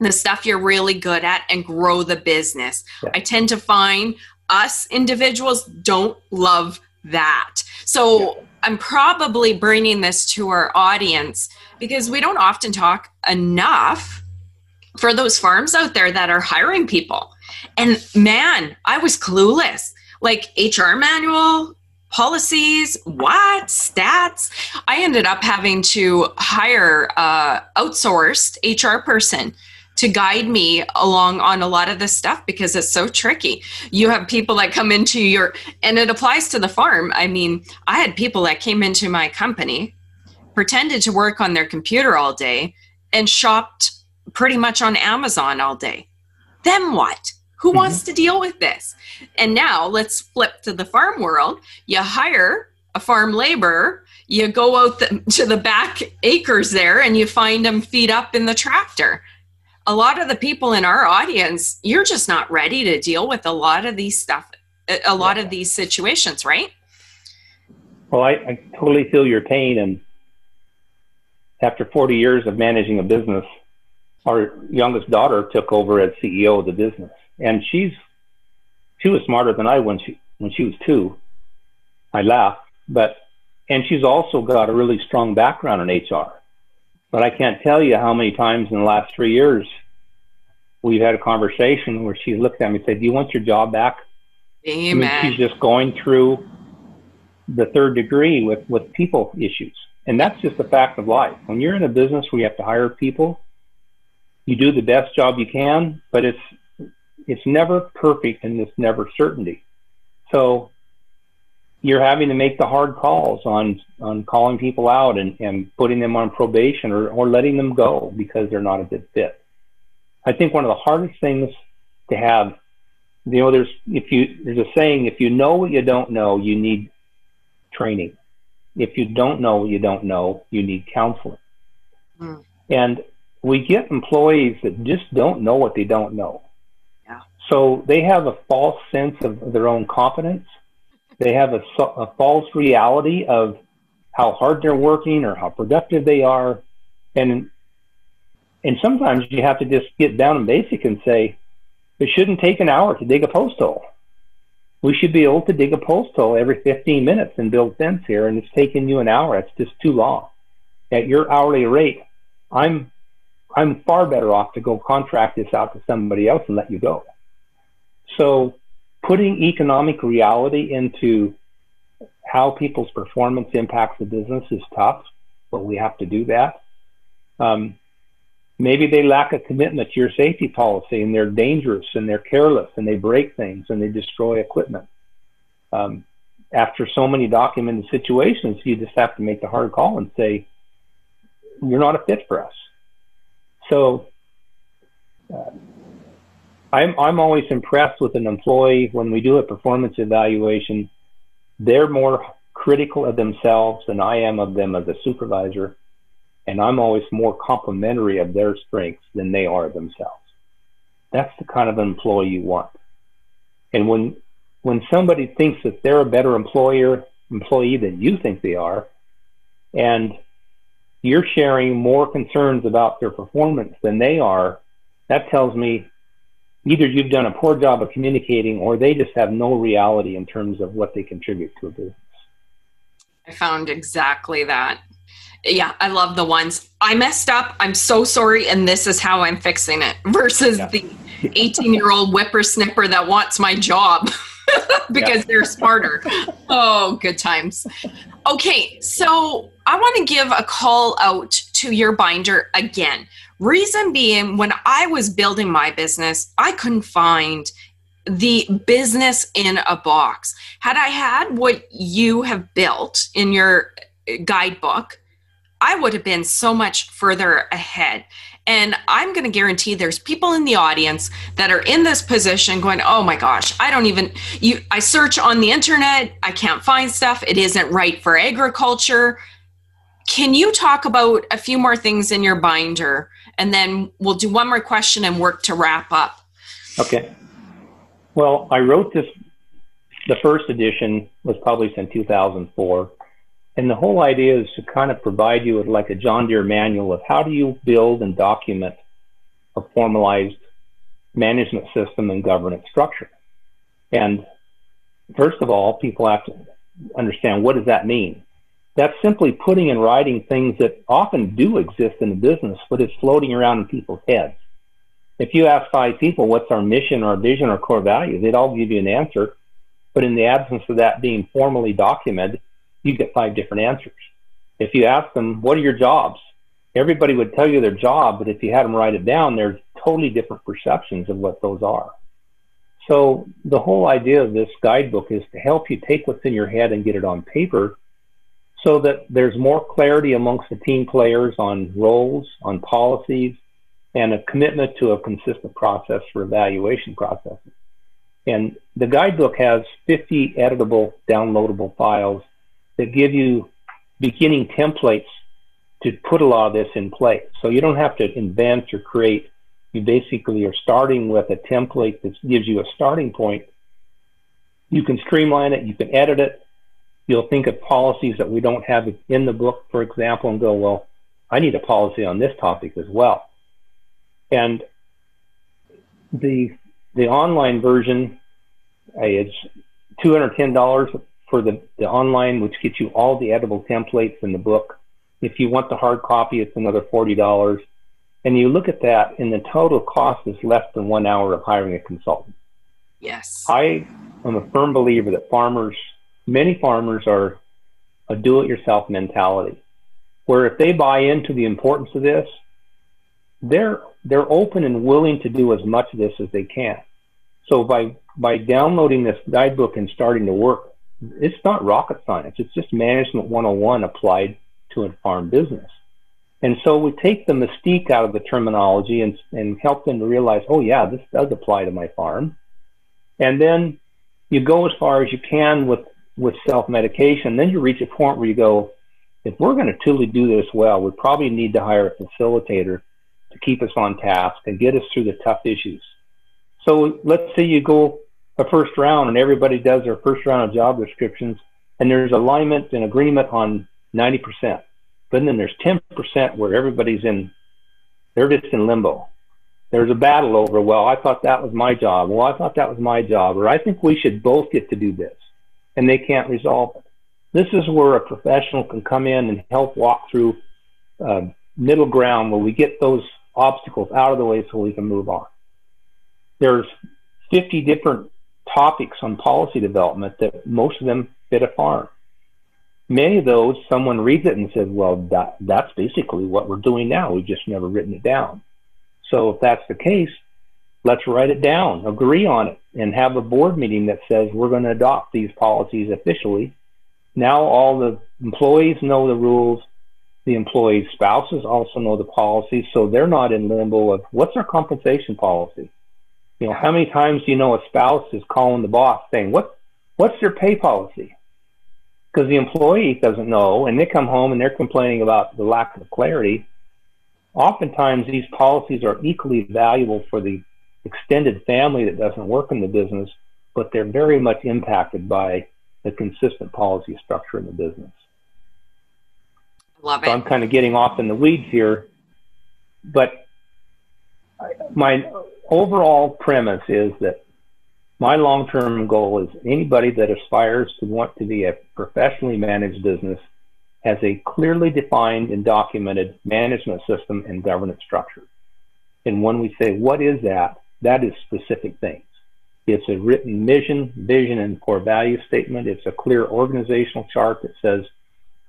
the stuff you're really good at and grow the business. Yep. I tend to find us individuals don't love that. So yep. I'm probably bringing this to our audience because we don't often talk enough for those farms out there that are hiring people. And man, I was clueless. Like H R manual, policies, what, stats. I ended up having to hire an outsourced H R person to guide me along on a lot of this stuff because it's so tricky. You have people that come into your, and it applies to the farm. I mean, I had people that came into my company, pretended to work on their computer all day and shopped pretty much on Amazon all day. Then what? Who mm-hmm. wants to deal with this? And now let's flip to the farm world. You hire a farm laborer, you go out the, to the back acres there and you find them feet up in the tractor. A lot of the people in our audience, you're just not ready to deal with a lot of these stuff, a lot of these situations, right? Well, I, I totally feel your pain. And after forty years of managing a business, our youngest daughter took over as C E O of the business, and she's she was smarter than I when she when she was two. I laugh, but and she's also got a really strong background in H R. But I can't tell you how many times in the last three years we've had a conversation where she looked at me and said, "Do you want your job back?" Amen. I mean, she's just going through the third degree with with people issues, and that's just a fact of life. When you're in a business where you have to hire people, you do the best job you can, but it's it's never perfect and it's never certainty. So you're having to make the hard calls on on calling people out and, and putting them on probation or, or letting them go because they're not a good fit. I think one of the hardest things to have, you know, there's if you there's a saying, if you know what you don't know, you need training. If you don't know what you don't know, you need counseling. Mm. And we get employees that just don't know what they don't know. Yeah. So they have a false sense of their own competence. They have a, a false reality of how hard they're working or how productive they are. And, and sometimes you have to just get down and basic and say, it shouldn't take an hour to dig a post hole. We should be able to dig a post hole every fifteen minutes and build fence here. And it's taking you an hour. It's just too long. At your hourly rate, I'm, I'm far better off to go contract this out to somebody else and let you go. So putting economic reality into how people's performance impacts the business is tough, but we have to do that. Um, maybe they lack a commitment to your safety policy and they're dangerous and they're careless and they break things and they destroy equipment. um, after so many documented situations, you just have to make the hard call and say, you're not a fit for us. So uh, I'm, I'm always impressed with an employee when we do a performance evaluation. They're more critical of themselves than I am of them as a supervisor. And I'm always more complimentary of their strengths than they are themselves. That's the kind of employee you want. And when, when somebody thinks that they're a better employer, employee than you think they are, and you're sharing more concerns about their performance than they are, that tells me either you've done a poor job of communicating or they just have no reality in terms of what they contribute to a business. I found exactly that. Yeah, I love the ones, I messed up, I'm so sorry, and this is how I'm fixing it, versus yeah. the eighteen-year-old whippersnapper that wants my job because yeah. they're smarter. Oh, good times. Okay, so I want to give a call out to your binder again. Reason being, when I was building my business, I couldn't find the business in a box. Had I had what you have built in your guidebook, I would have been so much further ahead. And I'm going to guarantee there's people in the audience that are in this position going, oh my gosh, I don't even, you, I search on the internet, I can't find stuff, it isn't right for agriculture. Can you talk about a few more things in your binder? And then we'll do one more question and work to wrap up. Okay. Well, I wrote this, the first edition was published in two thousand four. And the whole idea is to kind of provide you with like a John Deere manual of how do you build and document a formalized management system and governance structure. And first of all, people have to understand, what does that mean? That's simply putting and writing things that often do exist in the business, but it's floating around in people's heads. If you ask five people, what's our mission, our vision, our core value, they'd all give you an answer. But in the absence of that being formally documented, you get five different answers. If you ask them, what are your jobs? Everybody would tell you their job, but if you had them write it down, there's totally different perceptions of what those are. So the whole idea of this guidebook is to help you take what's in your head and get it on paper so that there's more clarity amongst the team players on roles, on policies, and a commitment to a consistent process for evaluation processes. And the guidebook has fifty editable, downloadable files that give you beginning templates to put a lot of this in place. So you don't have to invent or create. You basically are starting with a template that gives you a starting point. You can streamline it, you can edit it. You'll think of policies that we don't have in the book, for example, and go, well, I need a policy on this topic as well. And the, the online version is two hundred ten dollars for the, the online, which gets you all the editable templates in the book. If you want the hard copy, it's another forty dollars. And you look at that, and the total cost is less than one hour of hiring a consultant. Yes. I am a firm believer that farmers, many farmers are a do-it-yourself mentality, where if they buy into the importance of this, they're, they're open and willing to do as much of this as they can. So by, by downloading this guidebook and starting to work, it's not rocket science. It's just management one oh one applied to a farm business. And so we take the mystique out of the terminology and, and help them to realize, oh yeah, this does apply to my farm. And then you go as far as you can with, with self-medication. Then you reach a point where you go, if we're going to truly do this well, we probably need to hire a facilitator to keep us on task and get us through the tough issues. So let's say you go a first round and everybody does their first round of job descriptions and there's alignment and agreement on ninety percent. But then there's ten percent where everybody's in, they're just in limbo. There's a battle over, well, I thought that was my job. Well, I thought that was my job. Or I think we should both get to do this. And they can't resolve it. This is where a professional can come in and help walk through uh, middle ground where we get those obstacles out of the way so we can move on. There's fifty different topics on policy development that most of them fit a farm. Many of those, someone reads it and says, well, that, that's basically what we're doing now. We've just never written it down. So if that's the case, let's write it down, agree on it, and have a board meeting that says we're going to adopt these policies officially. Now all the employees know the rules. The employees' spouses also know the policies, so they're not in limbo of what's our compensation policy. You know, how many times do you know a spouse is calling the boss saying, what, what's their pay policy? Because the employee doesn't know, and they come home and they're complaining about the lack of clarity. Oftentimes, these policies are equally valuable for the extended family that doesn't work in the business, but they're very much impacted by the consistent policy structure in the business. Love it. So I'm kind of getting off in the weeds here, but my overall premise is that my long-term goal is anybody that aspires to want to be a professionally managed business has a clearly defined and documented management system and governance structure. And when we say, what is that? That is specific things. It's a written mission, vision, and core value statement. It's a clear organizational chart that says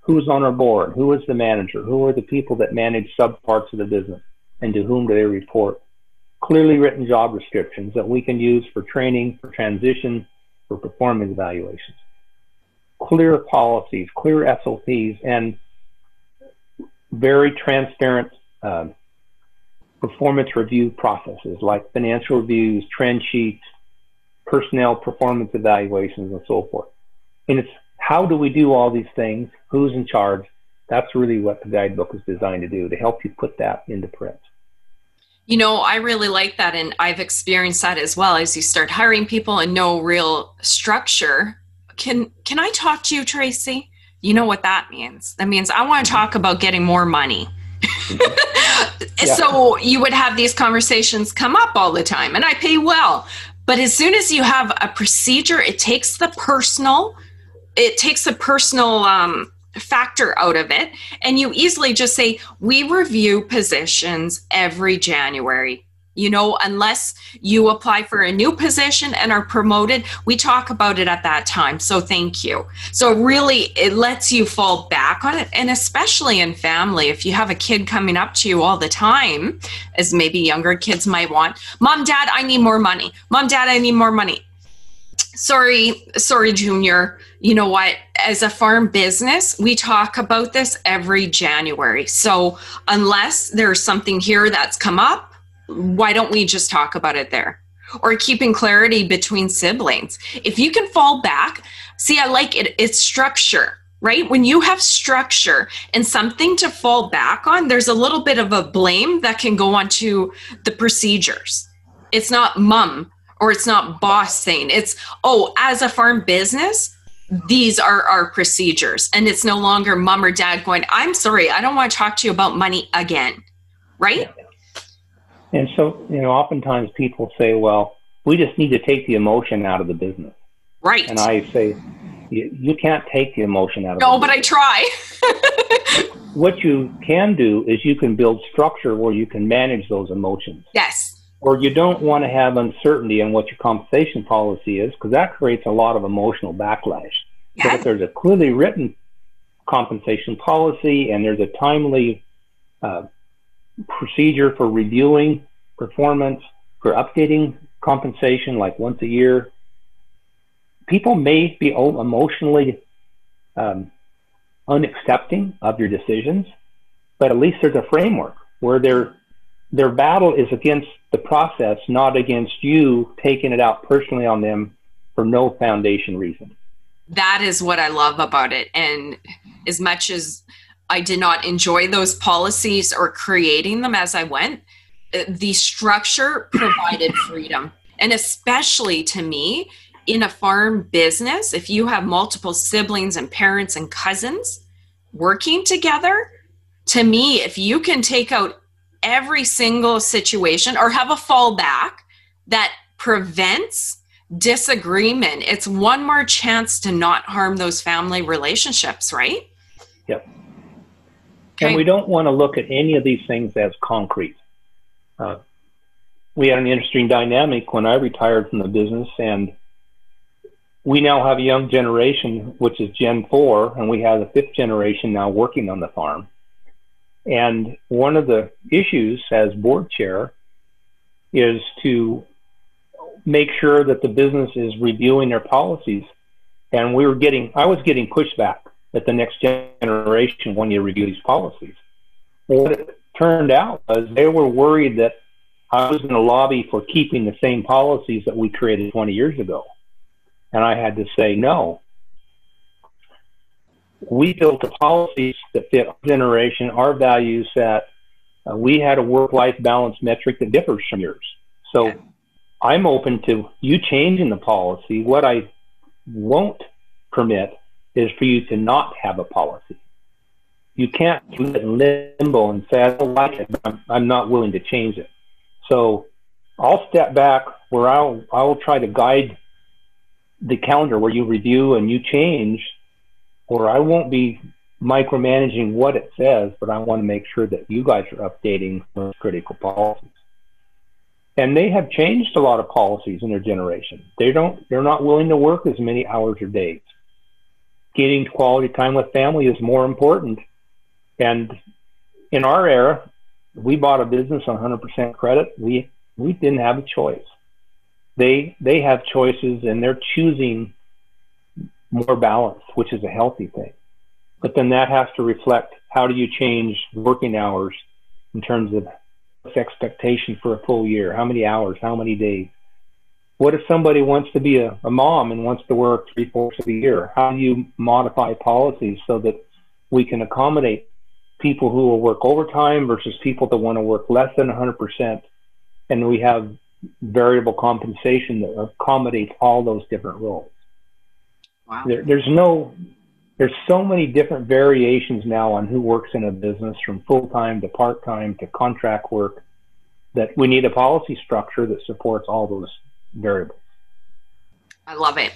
who's on our board, who is the manager, who are the people that manage subparts of the business, and to whom do they report. Clearly written job descriptions that we can use for training, for transition, for performance evaluations. Clear policies, clear S O Ps, and very transparent um, performance review processes like financial reviews, trend sheets, personnel performance evaluations, and so forth. And it's how do we do all these things? Who's in charge? That's really what the guidebook is designed to do, to help you put that into print. You know, I really like that, and I've experienced that as well. As you start hiring people and no real structure. Can can I talk to you, Tracy? You know what that means. That means I want to talk about getting more money. Yeah. So you would have these conversations come up all the time, and I pay well. But as soon as you have a procedure, it takes the personal, it takes the personal um, factor out of it, and you easily just say, we review positions every January. You know, unless you apply for a new position and are promoted, we talk about it at that time, so thank you. So really, it lets you fall back on it, and especially in family, if you have a kid coming up to you all the time, as maybe younger kids might want, Mom, Dad, I need more money. Mom, Dad, I need more money. Sorry, sorry, Junior. You know what? As a farm business, we talk about this every January. So unless there's something here that's come up, why don't we just talk about it there? Or keeping clarity between siblings. If you can fall back, see, I like it. It's structure, right? When you have structure and something to fall back on, there's a little bit of a blame that can go onto the procedures. It's not mom or it's not boss saying, it's, oh, as a farm business, these are our procedures. And it's no longer mom or dad going, I'm sorry, I don't want to talk to you about money again, right? And so, you know, oftentimes people say, well, we just need to take the emotion out of the business. Right. And I say, you, you can't take the emotion out of no, the business. No, but I try. What you can do is you can build structure where you can manage those emotions. Yes. Or you don't want to have uncertainty on what your compensation policy is, because that creates a lot of emotional backlash. Yes. So if there's a clearly written compensation policy and there's a timely uh, procedure for reviewing performance, for updating compensation like once a year, people may be emotionally um, unaccepting of your decisions, but at least there's a framework where they're their battle is against the process, not against you taking it out personally on them for no foundation reason. That is what I love about it. And as much as I did not enjoy those policies or creating them as I went, the structure provided freedom. And especially to me, in a farm business, if you have multiple siblings and parents and cousins working together, to me, if you can take out every single situation or have a fallback that prevents disagreement, it's one more chance to not harm those family relationships, right? Yep. Okay. And we don't want to look at any of these things as concrete. Uh, we had an interesting dynamic when I retired from the business, and we now have a young generation, which is Gen four, and we have the fifth generation now working on the farm. And one of the issues as board chair is to make sure that the business is reviewing their policies. And we were getting, I was getting pushback at the next generation when you review these policies. What it turned out was they were worried that I was in a lobby for keeping the same policies that we created twenty years ago. And I had to say, no, we built the policies that fit our generation, our value set. Uh, we had a work-life balance metric that differs from yours. So I'm open to you changing the policy. What I won't permit is for you to not have a policy. You can't do it in limbo and say, I don't like it, but I'm, I'm not willing to change it. So I'll step back where I'll, I'll try to guide the calendar where you review and you change, or I won't be micromanaging what it says, but I want to make sure that you guys are updating those critical policies. And they have changed a lot of policies in their generation. They don't, they're not willing to work as many hours or days. Getting quality time with family is more important. And in our era, we bought a business on one hundred percent credit. We, we didn't have a choice. They, they have choices, and they're choosing more balance, which is a healthy thing. But then that has to reflect, how do you change working hours in terms of expectation for a full year? How many hours? How many days? What if somebody wants to be a, a mom and wants to work three-fourths of the year? How do you modify policies so that we can accommodate people who will work overtime versus people that want to work less than one hundred percent? And we have variable compensation that accommodates all those different roles. Wow. There, there's no, there's so many different variations now on who works in a business, from full-time to part-time to contract work, that we need a policy structure that supports all those variables. I love it.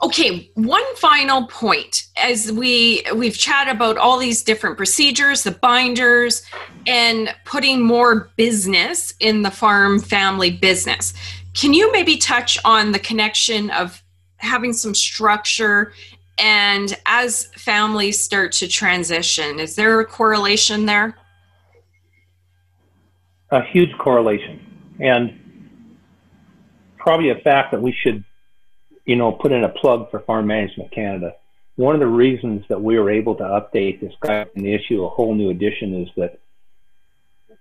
Okay, one final point. As we, we've chatted about all these different procedures, the binders, and putting more business in the farm family business, can you maybe touch on the connection of having some structure and as families start to transition? Is there a correlation there? A huge correlation, and probably a fact that we should, you know, put in a plug for Farm Management Canada. One of the reasons that we were able to update this guide and issue a whole new edition is that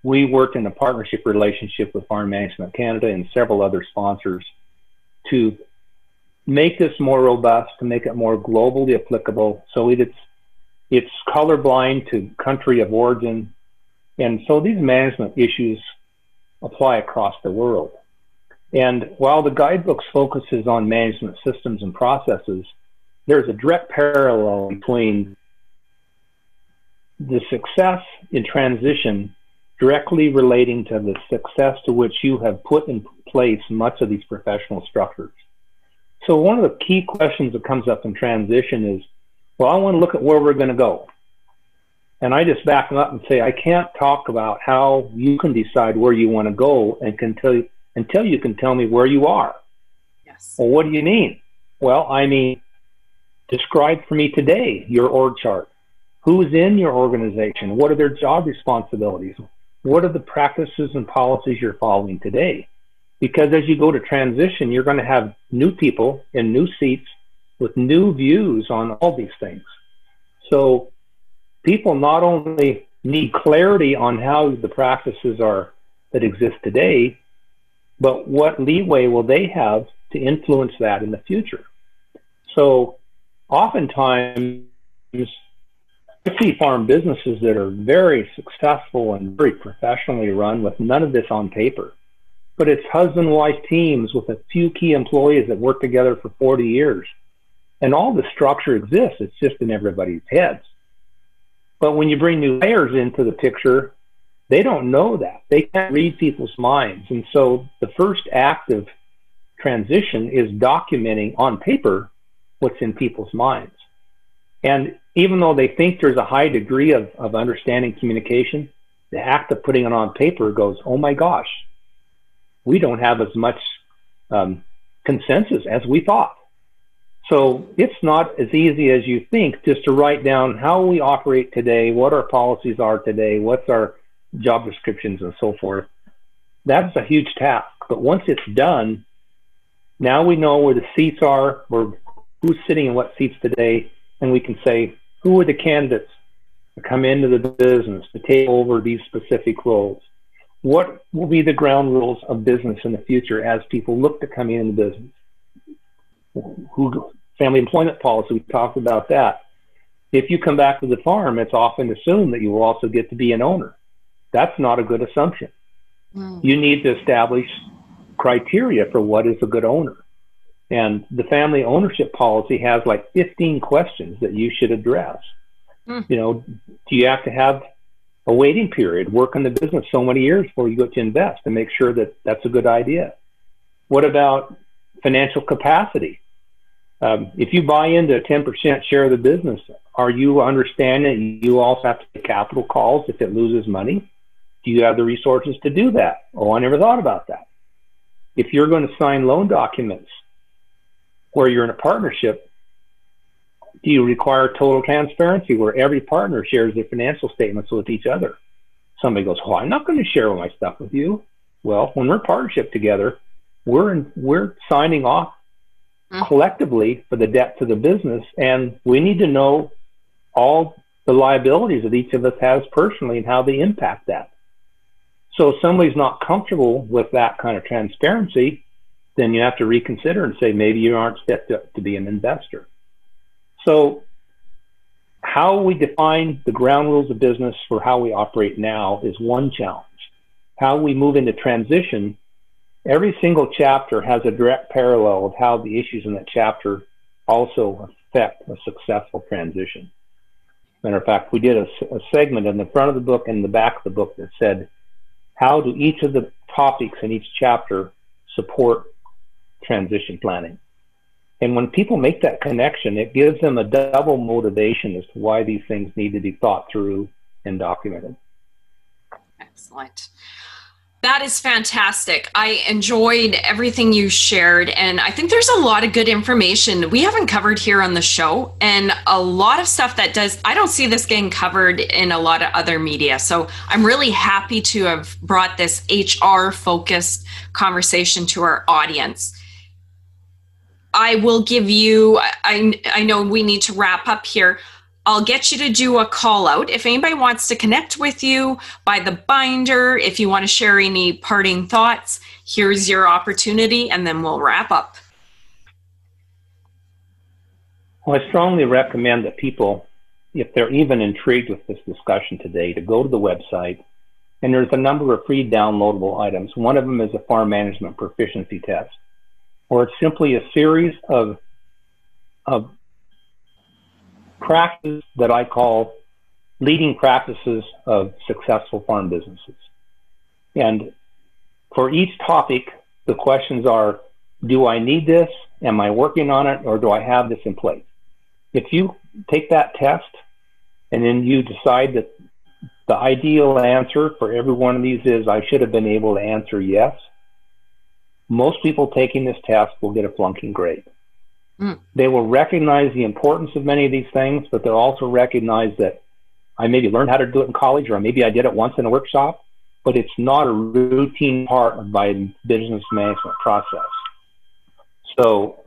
we worked in a partnership relationship with Farm Management Canada and several other sponsors to make this more robust, to make it more globally applicable, so it, it's, it's colorblind to country of origin. And so these management issues apply across the world. And while the guidebook focuses on management systems and processes, there's a direct parallel between the success in transition directly relating to the success to which you have put in place much of these professional structures. So one of the key questions that comes up in transition is, well, I want to look at where we're going to go. And I just back them up and say, I can't talk about how you can decide where you want to go and can tell you, until you can tell me where you are. Yes. Well, what do you mean? Well, I mean, describe for me today your org chart. Who's in your organization? What are their job responsibilities? What are the practices and policies you're following today? Because as you go to transition, you're going to have new people in new seats with new views on all these things. So people not only need clarity on how the practices are that exist today, but what leeway will they have to influence that in the future? So oftentimes I see farm businesses that are very successful and very professionally run with none of this on paper. But it's husband-wife teams with a few key employees that work together for forty years. And all the structure exists, it's just in everybody's heads. But when you bring new layers into the picture, they don't know that. They can't read people's minds. And so the first act of transition is documenting on paper what's in people's minds. And even though they think there's a high degree of, of understanding communication, the act of putting it on paper goes, oh my gosh, we don't have as much um, consensus as we thought. So it's not as easy as you think just to write down how we operate today, what our policies are today, what's our job descriptions and so forth. That's a huge task. But once it's done, Now we know where the seats are, where, who's sitting in what seats today, and we can say, who are the candidates to come into the business to take over these specific roles? What will be the ground rules of business in the future as people look to come into business? Who, family employment policy, we talked about that. If you come back to the farm, it's often assumed that you will also get to be an owner. That's not a good assumption. Mm. You need to establish criteria for what is a good owner. And the family ownership policy has like fifteen questions that you should address. Mm. You know, do you have to have a waiting period, work in the business so many years before you go to invest and make sure that that's a good idea? What about financial capacity? Um, if you buy into a ten percent share of the business, are you understanding you also have to take capital calls if it loses money? Do you have the resources to do that? Oh, I never thought about that. If you're going to sign loan documents where you're in a partnership, do you require total transparency where every partner shares their financial statements with each other? Somebody goes, oh, I'm not going to share all my stuff with you. Well, when we're partnership together, we're in, we're signing off collectively for the depth of the business, and we need to know all the liabilities that each of us has personally and how they impact that. So if somebody's not comfortable with that kind of transparency, then you have to reconsider and say maybe you aren't stepped up to be an investor. So how we define the ground rules of business for how we operate now is one challenge. How we move into transition, every single chapter has a direct parallel of how the issues in that chapter also affect a successful transition. Matter of fact, we did a, a segment in the front of the book and the back of the book that said, how do each of the topics in each chapter support transition planning? And when people make that connection, it gives them a double motivation as to why these things need to be thought through and documented. Excellent. That is fantastic. I enjoyed everything you shared, and I think there's a lot of good information we haven't covered here on the show, and a lot of stuff that does, I don't see this getting covered in a lot of other media. So I'm really happy to have brought this H R focused conversation to our audience. I will give you, I, I know we need to wrap up here. I'll get you to do a call out. If anybody wants to connect with you by the binder, if you want to share any parting thoughts, here's your opportunity, and then we'll wrap up. Well, I strongly recommend that people, if they're even intrigued with this discussion today, to go to the website, and there's a number of free downloadable items. One of them is a farm management proficiency test, or it's simply a series of, of practice that I call leading practices of successful farm businesses. And for each topic, the questions are, do I need this? Am I working on it? Or do I have this in place? If you take that test and then you decide that the ideal answer for every one of these is I should have been able to answer yes, most people taking this test will get a flunking grade. Mm. They will recognize the importance of many of these things, but they'll also recognize that I maybe learned how to do it in college, or maybe I did it once in a workshop, but it's not a routine part of my business management process. So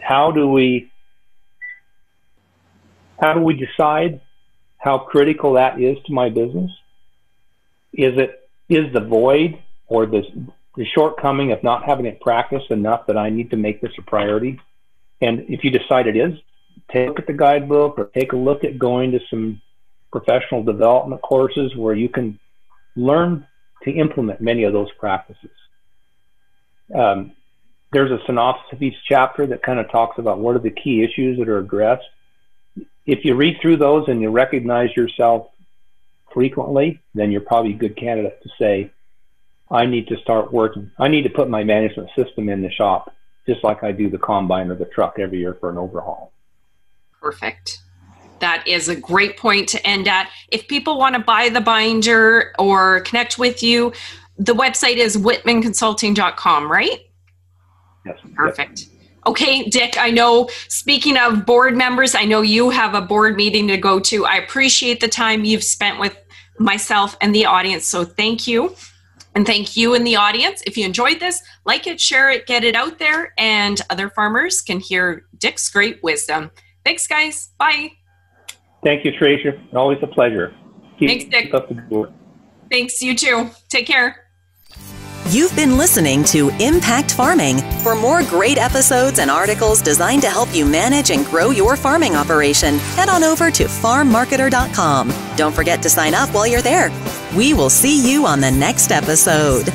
how do we, how do we decide how critical that is to my business? Is it, is the void or the the shortcoming of not having it practiced enough that I need to make this a priority? And if you decide it is, take a look at the guidebook or take a look at going to some professional development courses where you can learn to implement many of those practices. Um, there's a synopsis of each chapter that kind of talks about what are the key issues that are addressed. If you read through those and you recognize yourself frequently, then you're probably a good candidate to say, I need to start working. I need to put my management system in the shop, just like I do the combine or the truck every year for an overhaul. Perfect. That is a great point to end at. If people want to buy the binder or connect with you, the website is whitman consulting dot com, right? Yes. Perfect. Yep. Okay, Dick, I know, speaking of board members, I know you have a board meeting to go to. I appreciate the time you've spent with myself and the audience, so thank you. And thank you in the audience. If you enjoyed this, like it, share it, get it out there, and other farmers can hear Dick's great wisdom. Thanks, guys. Bye. Thank you, Tracy. Always a pleasure. Keep, Thanks, Dick. Keep up the good work. Thanks, you too. Take care. You've been listening to Impact Farming. For more great episodes and articles designed to help you manage and grow your farming operation, head on over to farm marketer dot com. Don't forget to sign up while you're there. We will see you on the next episode.